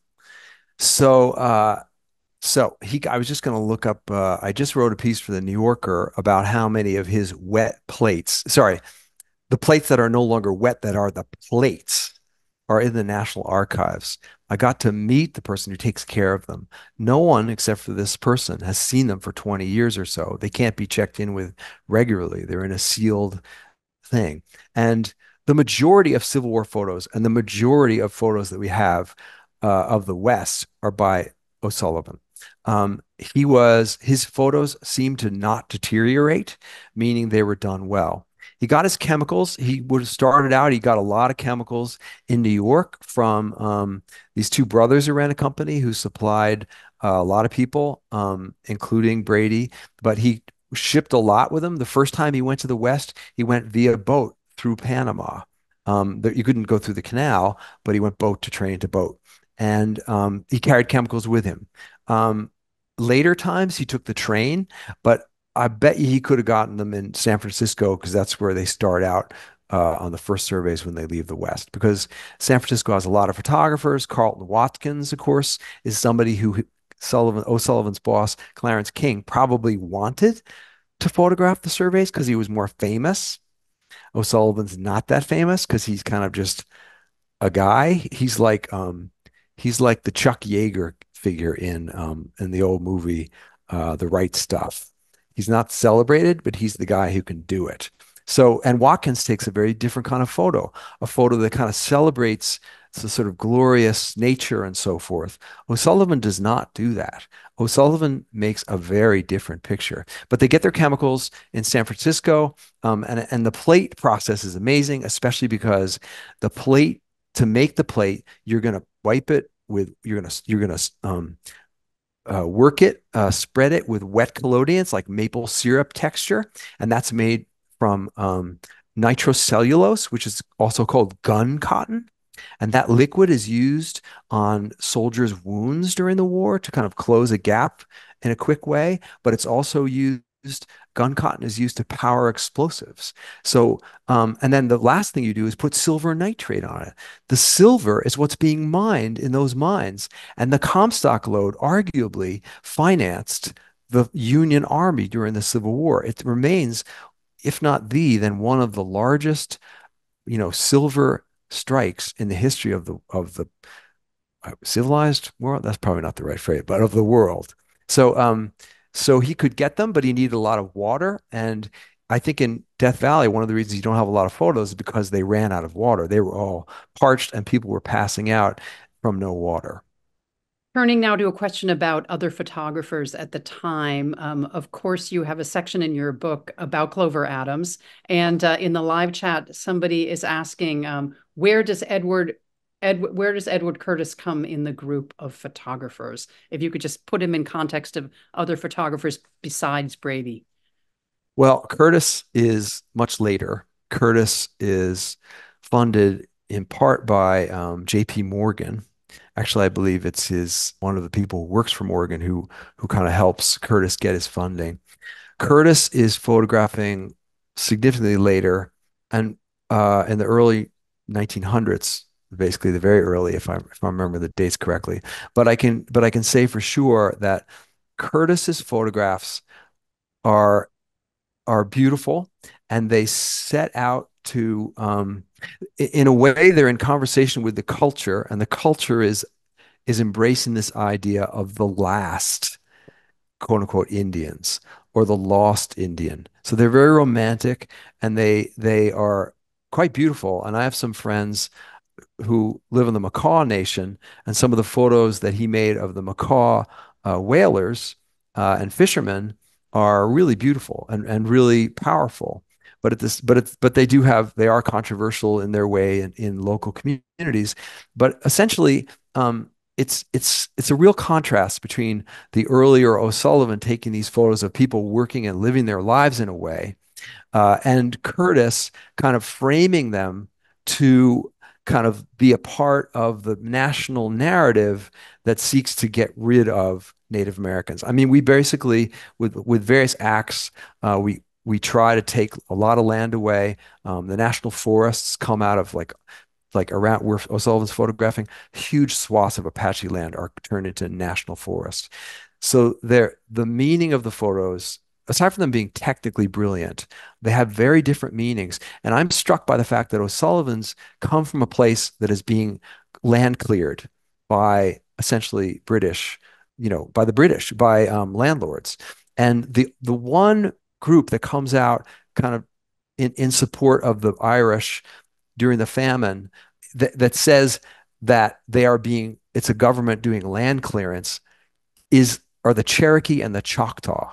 was just going to look up, I just wrote a piece for The New Yorker about how many of his wet plates, sorry, the plates that are no longer wet, that are the plates, are in the National Archives. I got to meet the person who takes care of them. No one except for this person has seen them for 20 years or so. They can't be checked in with regularly. They're in a sealed thing. And the majority of Civil War photos and the majority of photos that we have of the West are by O'Sullivan. His photos seemed to not deteriorate, meaning they were done well. He got his chemicals. He would have started out, he got a lot of chemicals in New York from these two brothers who ran a company who supplied a lot of people, including Brady, but he shipped a lot with him. The first time he went to the West, he went via boat through Panama. You couldn't go through the canal, but he went boat to train to boat. And he carried chemicals with him. Later times, he took the train, but I bet you he could have gotten them in San Francisco, because that's where they start out on the first surveys when they leave the West, because San Francisco has a lot of photographers. Carlton Watkins, of course, is somebody who O'Sullivan's boss, Clarence King, probably wanted to photograph the surveys because he was more famous. O'Sullivan's not that famous because he's kind of just a guy. He's like the Chuck Yeager figure in the old movie, The Right Stuff. He's not celebrated, but he's the guy who can do it. So, and Watkins takes a very different kind of photo, a photo that kind of celebrates the sort of glorious nature and so forth. O'Sullivan does not do that. O'Sullivan makes a very different picture, but they get their chemicals in San Francisco. And the plate process is amazing, especially because the plate, to make the plate, you're going to wipe it with, spread it with wet collodions like maple syrup texture, and that's made from nitrocellulose, which is also called gun cotton, and that liquid is used on soldiers' wounds during the war to kind of close a gap in a quick way, but it's also used, gun cotton is used to power explosives. So, and then the last thing you do is put silver nitrate on it. The silver is what's being mined in those mines. And the Comstock lode arguably financed the Union Army during the Civil War. It remains, if not then one of the largest, silver strikes in the history of the civilized world. That's probably not the right phrase, but of the world. So he could get them, but he needed a lot of water. And I think in Death Valley, one of the reasons you don't have a lot of photos is because they ran out of water. They were all parched and people were passing out from no water. Turning now to a question about other photographers at the time. Of course, you have a section in your book about Clover Adams. And in the live chat, somebody is asking, where does Edward Curtis come in the group of photographers? If you could just put him in context of other photographers besides Brady. Well, Curtis is much later. Curtis is funded in part by J.P. Morgan. Actually, I believe it's one of the people who works for Morgan who kind of helps Curtis get his funding. Curtis is photographing significantly later, and in the early 1900s. Basically the very early, if I remember the dates correctly, but I can say for sure that Curtis's photographs are beautiful, and they set out to, in a way, they're in conversation with the culture, and the culture is embracing this idea of the last, quote unquote, Indians, or the lost Indian. So they're very romantic, and they are quite beautiful. And I have some friends who live in the Macaw Nation, and some of the photos that he made of the Macaw whalers and fishermen are really beautiful and really powerful. but they do have, they are controversial in their way in local communities. But essentially, it's a real contrast between the earlier O'Sullivan taking these photos of people working and living their lives in a way, and Curtis kind of framing them to kind of be a part of the national narrative that seeks to get rid of Native Americans. I mean, we basically, with various acts, we try to take a lot of land away. The national forests come out of like around where O'Sullivan's photographing, huge swaths of Apache land are turned into national forests. So the meaning of the photos, aside from them being technically brilliant, they have very different meanings. And I'm struck by the fact that O'Sullivan's come from a place that is being land cleared by essentially British, you know, by the British, by landlords. And the one group that comes out kind of in support of the Irish during the famine that says that they are being, it's a government doing land clearance, are the Cherokee and the Choctaw,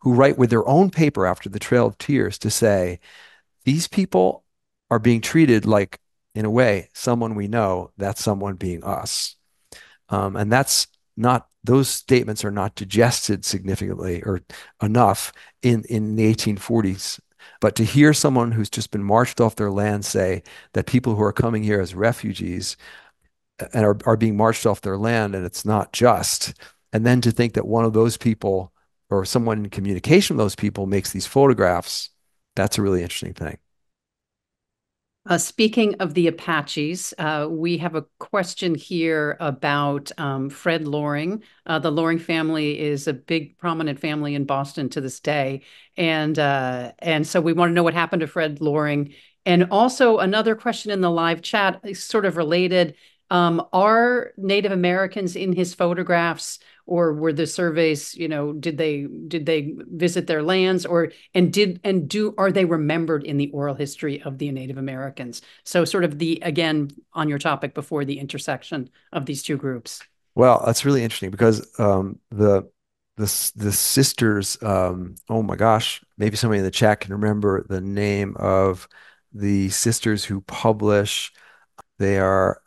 who write with their own paper after the Trail of Tears to say, these people are being treated like, in a way, someone we know, that's someone being us. And that's not, those statements are not digested significantly or enough in the 1840s. But to hear someone who's just been marched off their land say that people who are coming here as refugees and are being marched off their land, and it's not just, and then to think that one of those people or someone in communication with those people makes these photographs, that's a really interesting thing. Speaking of the Apaches, we have a question here about Fred Loring. The Loring family is a big, prominent family in Boston to this day. And so we want to know what happened to Fred Loring. And also another question in the live chat is sort of related. Are Native Americans in his photographs, or were the surveys, you know, did they visit their lands, or are they remembered in the oral history of the Native Americans? So sort of again, on your topic before, the intersection of these two groups. Well, that's really interesting because the sisters, oh my gosh, maybe somebody in the chat can remember the name of the sisters who publish. They are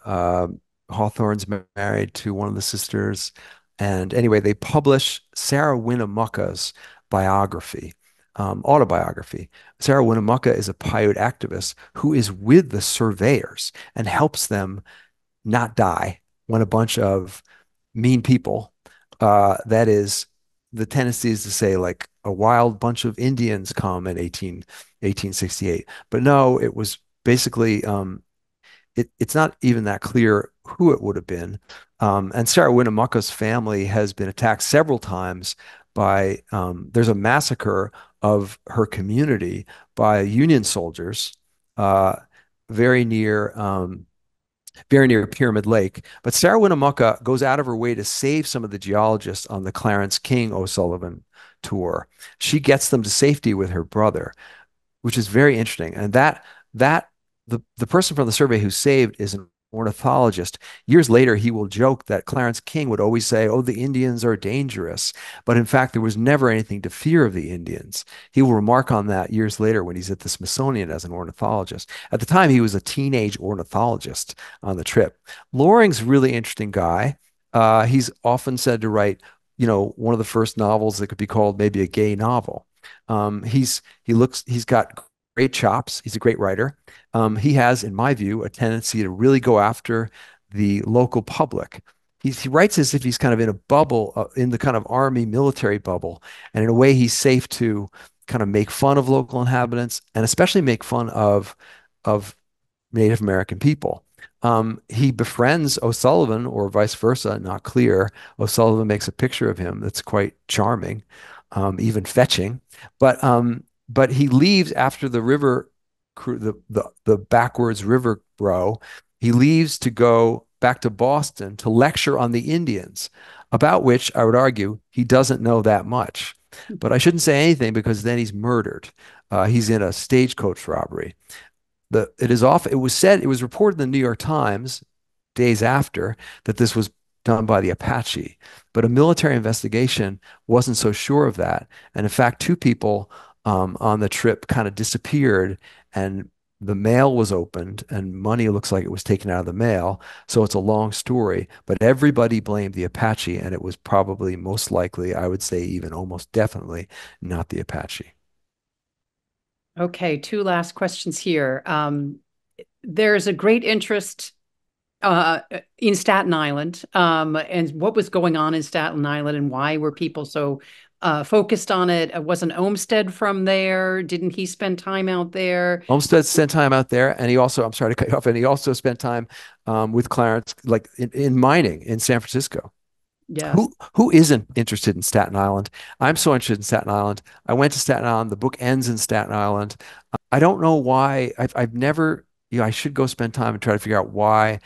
Hawthorne's married to one of the sisters. And anyway, they publish Sarah Winnemucca's biography, autobiography. Sarah Winnemucca is a Paiute activist who is with the surveyors and helps them not die when a bunch of mean people, that is, the tendency is to say like a wild bunch of Indians come in 1868. But no, it was basically... It's not even that clear who it would have been. And Sarah Winnemucca's family has been attacked several times by, there's a massacre of her community by Union soldiers very near Pyramid Lake. But Sarah Winnemucca goes out of her way to save some of the geologists on the Clarence King O'Sullivan tour. She gets them to safety with her brother, which is very interesting. And the person from the survey who's saved is an ornithologist. Years later, he will joke that Clarence King would always say, oh, the Indians are dangerous. But in fact, there was never anything to fear of the Indians. He will remark on that years later when he's at the Smithsonian as an ornithologist. At the time, he was a teenage ornithologist on the trip. Loring's a really interesting guy. He's often said to write, you know, one of the first novels that could be called maybe a gay novel. He's got great chops. He's a great writer. He has, in my view, a tendency to really go after the local public. He writes as if he's kind of in a bubble, in the kind of army military bubble. And in a way, he's safe to kind of make fun of local inhabitants and especially make fun of Native American people. He befriends O'Sullivan or vice versa, not clear. O'Sullivan makes a picture of him that's quite charming, even fetching. But he leaves after the river, the backwards river row. He leaves to go back to Boston to lecture on the Indians, about which I would argue he doesn't know that much. But I shouldn't say anything because then he's murdered. He's in a stagecoach robbery. It was reported in the New York Times days after that this was done by the Apache, but a military investigation wasn't so sure of that. And in fact, two people on the trip kind of disappeared, and the mail was opened and money looks like it was taken out of the mail. So it's a long story, but everybody blamed the Apache, and it was probably most likely, I would say even almost definitely, not the Apache. Okay, two last questions here. There's a great interest in Staten Island and what was going on in Staten Island, and why were people so focused on it? Wasn't Olmsted from there? Didn't he spend time out there? Olmsted spent time out there, and he also, I'm sorry to cut you off, and he also spent time with Clarence, like in mining in San Francisco. Yeah. Who isn't interested in Staten Island? I'm so interested in Staten Island. I went to Staten Island. The book ends in Staten Island. I don't know why. I've never, you know, I should go spend time and try to figure out why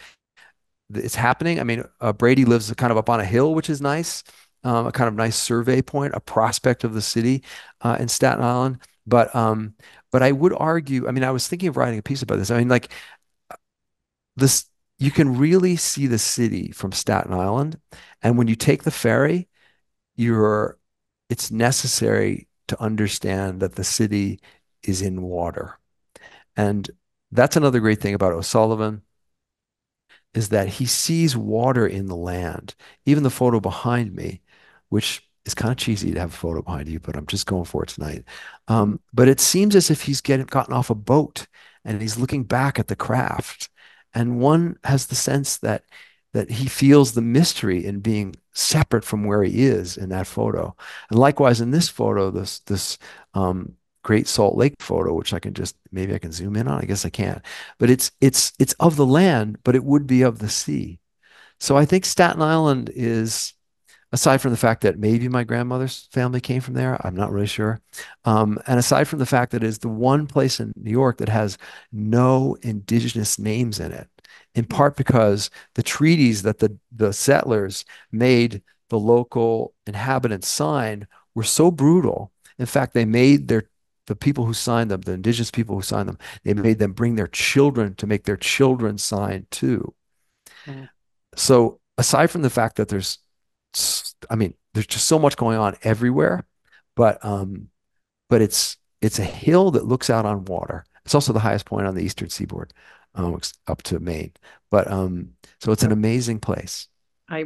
it's happening. I mean, Brady lives kind of up on a hill, which is nice, a kind of nice survey point, a prospect of the city in Staten Island. But I would argue, I mean, I was thinking of writing a piece about this. I mean, like this, you can really see the city from Staten Island. And when you take the ferry, it's necessary to understand that the city is in water. And that's another great thing about O'Sullivan, is that he sees water in the land. Even the photo behind me, which is kind of cheesy to have a photo behind you, but I'm just going for it tonight. But it seems as if he's gotten off a boat and he's looking back at the craft. And one has the sense that he feels the mystery in being separate from where he is in that photo. And likewise in this photo, this Great Salt Lake photo, which I can just, maybe I can zoom in on, I guess I can. But it's of the land, but it would be of the sea. So I think Staten Island is, aside from the fact that maybe my grandmother's family came from there, I'm not really sure. And aside from the fact that it is the one place in New York that has no indigenous names in it, in part because the treaties that the settlers made the local inhabitants sign were so brutal. In fact, they made the people who signed them, the indigenous people who signed them, they made them bring their children to make their children sign too. Yeah. So aside from the fact that there's just so much going on everywhere, but it's a hill that looks out on water. It's also the highest point on the eastern seaboard, up to Maine. But so it's an amazing place.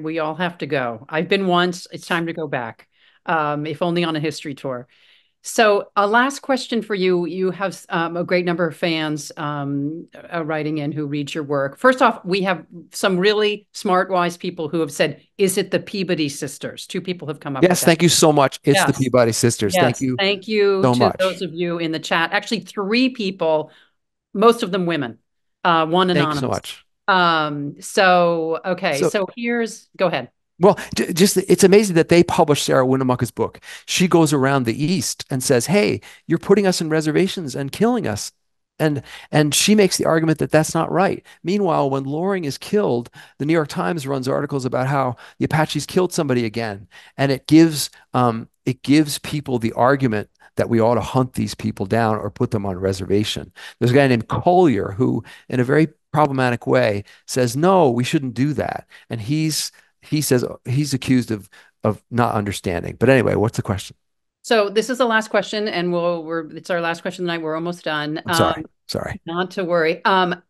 We all have to go. I've been once. It's time to go back, if only on a history tour. So a last question for you. You have a great number of fans writing in who read your work. First off, we have some really smart, wise people who have said, is it the Peabody Sisters? Two people have come up with that. Yes, thank you so much. It's the Peabody Sisters. Yes, thank you. Thank you so much. Those of you in the chat. Actually, three people, most of them women, one anonymous. Thanks so much. Okay. So here's, go ahead. Well, just it's amazing that they published Sarah Winnemucca's book. She goes around the East and says, hey, you're putting us in reservations and killing us. And she makes the argument that that's not right. Meanwhile, when Loring is killed, the New York Times runs articles about how the Apaches killed somebody again. And it gives people the argument that we ought to hunt these people down or put them on reservation. There's a guy named Collier who, in a very problematic way, says, no, we shouldn't do that. And he says he's accused of not understanding. But anyway, what's the question? So this is the last question, and it's our last question tonight. We're almost done. Sorry. Not to worry. And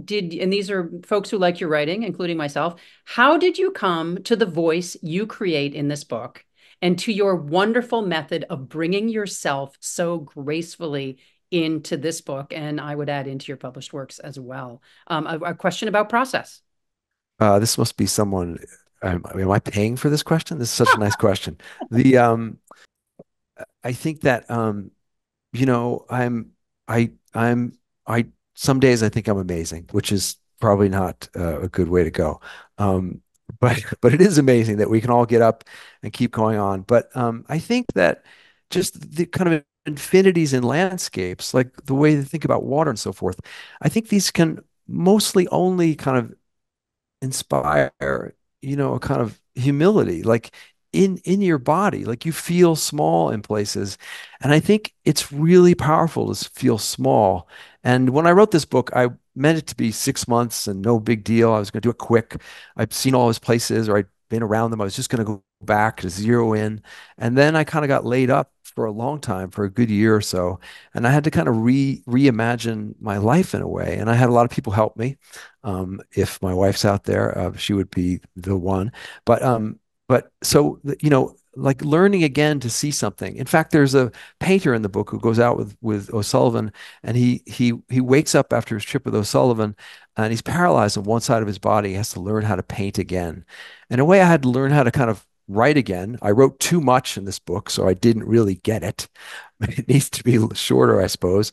these are folks who like your writing, including myself, how did you come to the voice you create in this book and to your wonderful method of bringing yourself so gracefully into this book? And I would add into your published works as well. A question about process. This must be someone. Am I paying for this question? This is such a nice question. I think that some days I think I'm amazing, which is probably not a good way to go. But it is amazing that we can all get up and keep going on. But I think that just the kind of infinities in landscapes, like the way they think about water and so forth, I think these can mostly only kind of inspire, a kind of humility, like in your body, like you feel small in places. And I think it's really powerful to feel small. And when I wrote this book, I meant it to be 6 months and no big deal. I was going to do it quick. I've seen all those places, or I been around them. I was just going to go back to zero in. And then I kind of got laid up for a long time, for a good year or so. And I had to kind of reimagine my life in a way. And I had a lot of people help me. If my wife's out there, she would be the one. But so, you know, like learning again to see something. In fact, there's a painter in the book who goes out with O'Sullivan, and he wakes up after his trip with O'Sullivan, and he's paralyzed on one side of his body. He has to learn how to paint again. In a way, I had to learn how to kind of write again. I wrote too much in this book, so I didn't really get it. It needs to be shorter, I suppose.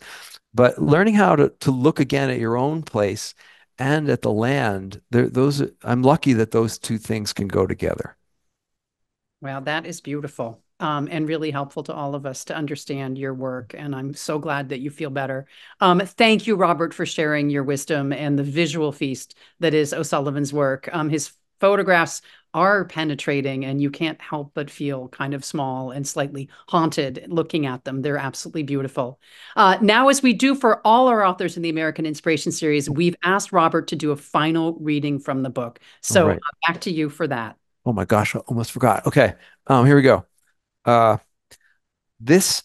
But learning how to look again at your own place and at the land, those I'm lucky that those two things can go together. Wow, that is beautiful, and really helpful to all of us to understand your work. And I'm so glad that you feel better. Thank you, Robert, for sharing your wisdom and the visual feast that is O'Sullivan's work. His photographs are penetrating, and you can't help but feel kind of small and slightly haunted looking at them. They're absolutely beautiful. Now, as we do for all our authors in the American Inspiration Series, we've asked Robert to do a final reading from the book. So right. Back to you for that. Oh my gosh, I almost forgot. Okay, here we go. This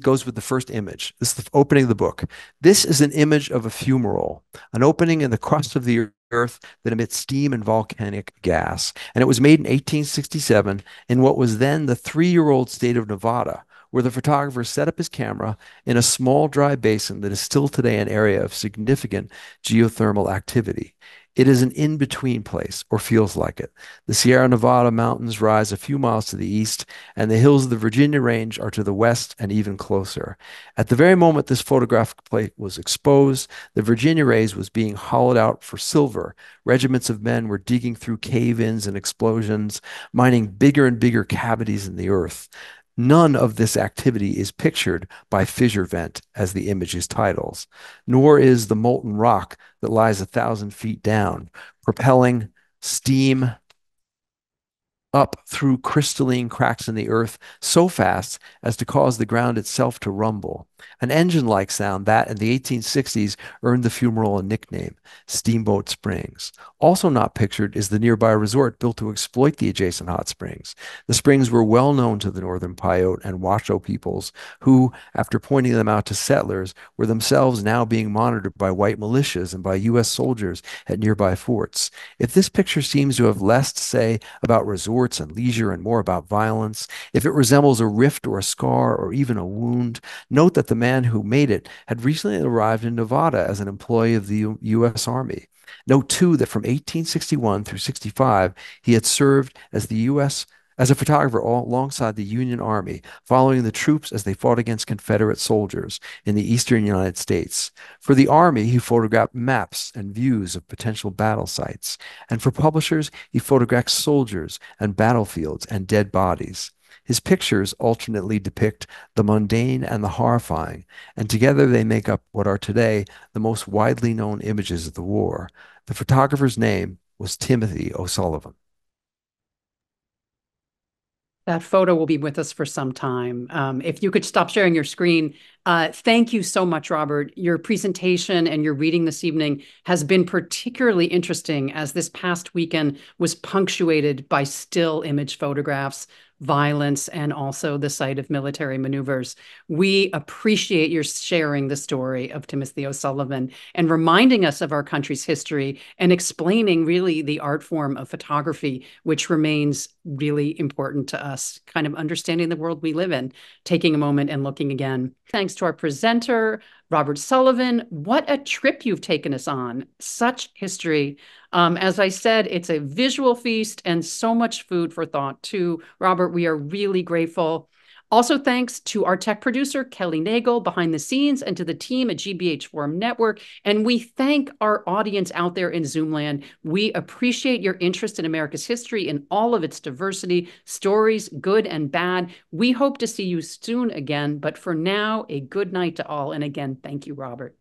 goes with the first image. This is the opening of the book. This is an image of a fumarole, an opening in the crust of the earth that emits steam and volcanic gas. And it was made in 1867 in what was then the 3-year-old state of Nevada, where the photographer set up his camera in a small dry basin that is still today an area of significant geothermal activity. It is an in-between place, or feels like it. The Sierra Nevada mountains rise a few miles to the east, and the hills of the Virginia range are to the west and even closer. At the very moment this photographic plate was exposed, the Virginia range was being hollowed out for silver. Regiments of men were digging through cave-ins and explosions, mining bigger and bigger cavities in the earth. None of this activity is pictured by fissure vent, as the image's titles, nor is the molten rock that lies 1,000 feet down, propelling steam up through crystalline cracks in the earth so fast as to cause the ground itself to rumble. An engine-like sound that, in the 1860s, earned the fumarole a nickname, Steamboat Springs. Also not pictured is the nearby resort built to exploit the adjacent hot springs. The springs were well known to the northern Paiute and Washoe peoples, who, after pointing them out to settlers, were themselves now being monitored by white militias and by U.S. soldiers at nearby forts. If this picture seems to have less to say about resorts and leisure and more about violence, if it resembles a rift or a scar or even a wound, note that the man who made it had recently arrived in Nevada as an employee of the U.S. Army. Note, too, that from 1861 through 65, he had served as the U.S. as a photographer alongside the Union Army, following the troops as they fought against Confederate soldiers in the eastern United States. For the Army, he photographed maps and views of potential battle sites. And for publishers, he photographed soldiers and battlefields and dead bodies. His pictures alternately depict the mundane and the horrifying, and together they make up what are today the most widely known images of the war. The photographer's name was Timothy O'Sullivan. That photo will be with us for some time. If you could stop sharing your screen. Thank you so much, Robert. Your presentation and your reading this evening has been particularly interesting, as this past weekend was punctuated by still image photographs, violence, and also the site of military maneuvers. We appreciate your sharing the story of Timothy O'Sullivan and reminding us of our country's history and explaining really the art form of photography, which remains really important to us, kind of understanding the world we live in, taking a moment and looking again. Thanks to our presenter, Robert Sullivan. What a trip you've taken us on. Such history. As I said, it's a visual feast and so much food for thought too. Robert, we are really grateful. Also, thanks to our tech producer, Kelly Nagle, behind the scenes, and to the team at GBH Forum Network. And we thank our audience out there in Zoomland. We appreciate your interest in America's history in all of its diversity, stories, good and bad. We hope to see you soon again. But for now, a good night to all. And again, thank you, Robert.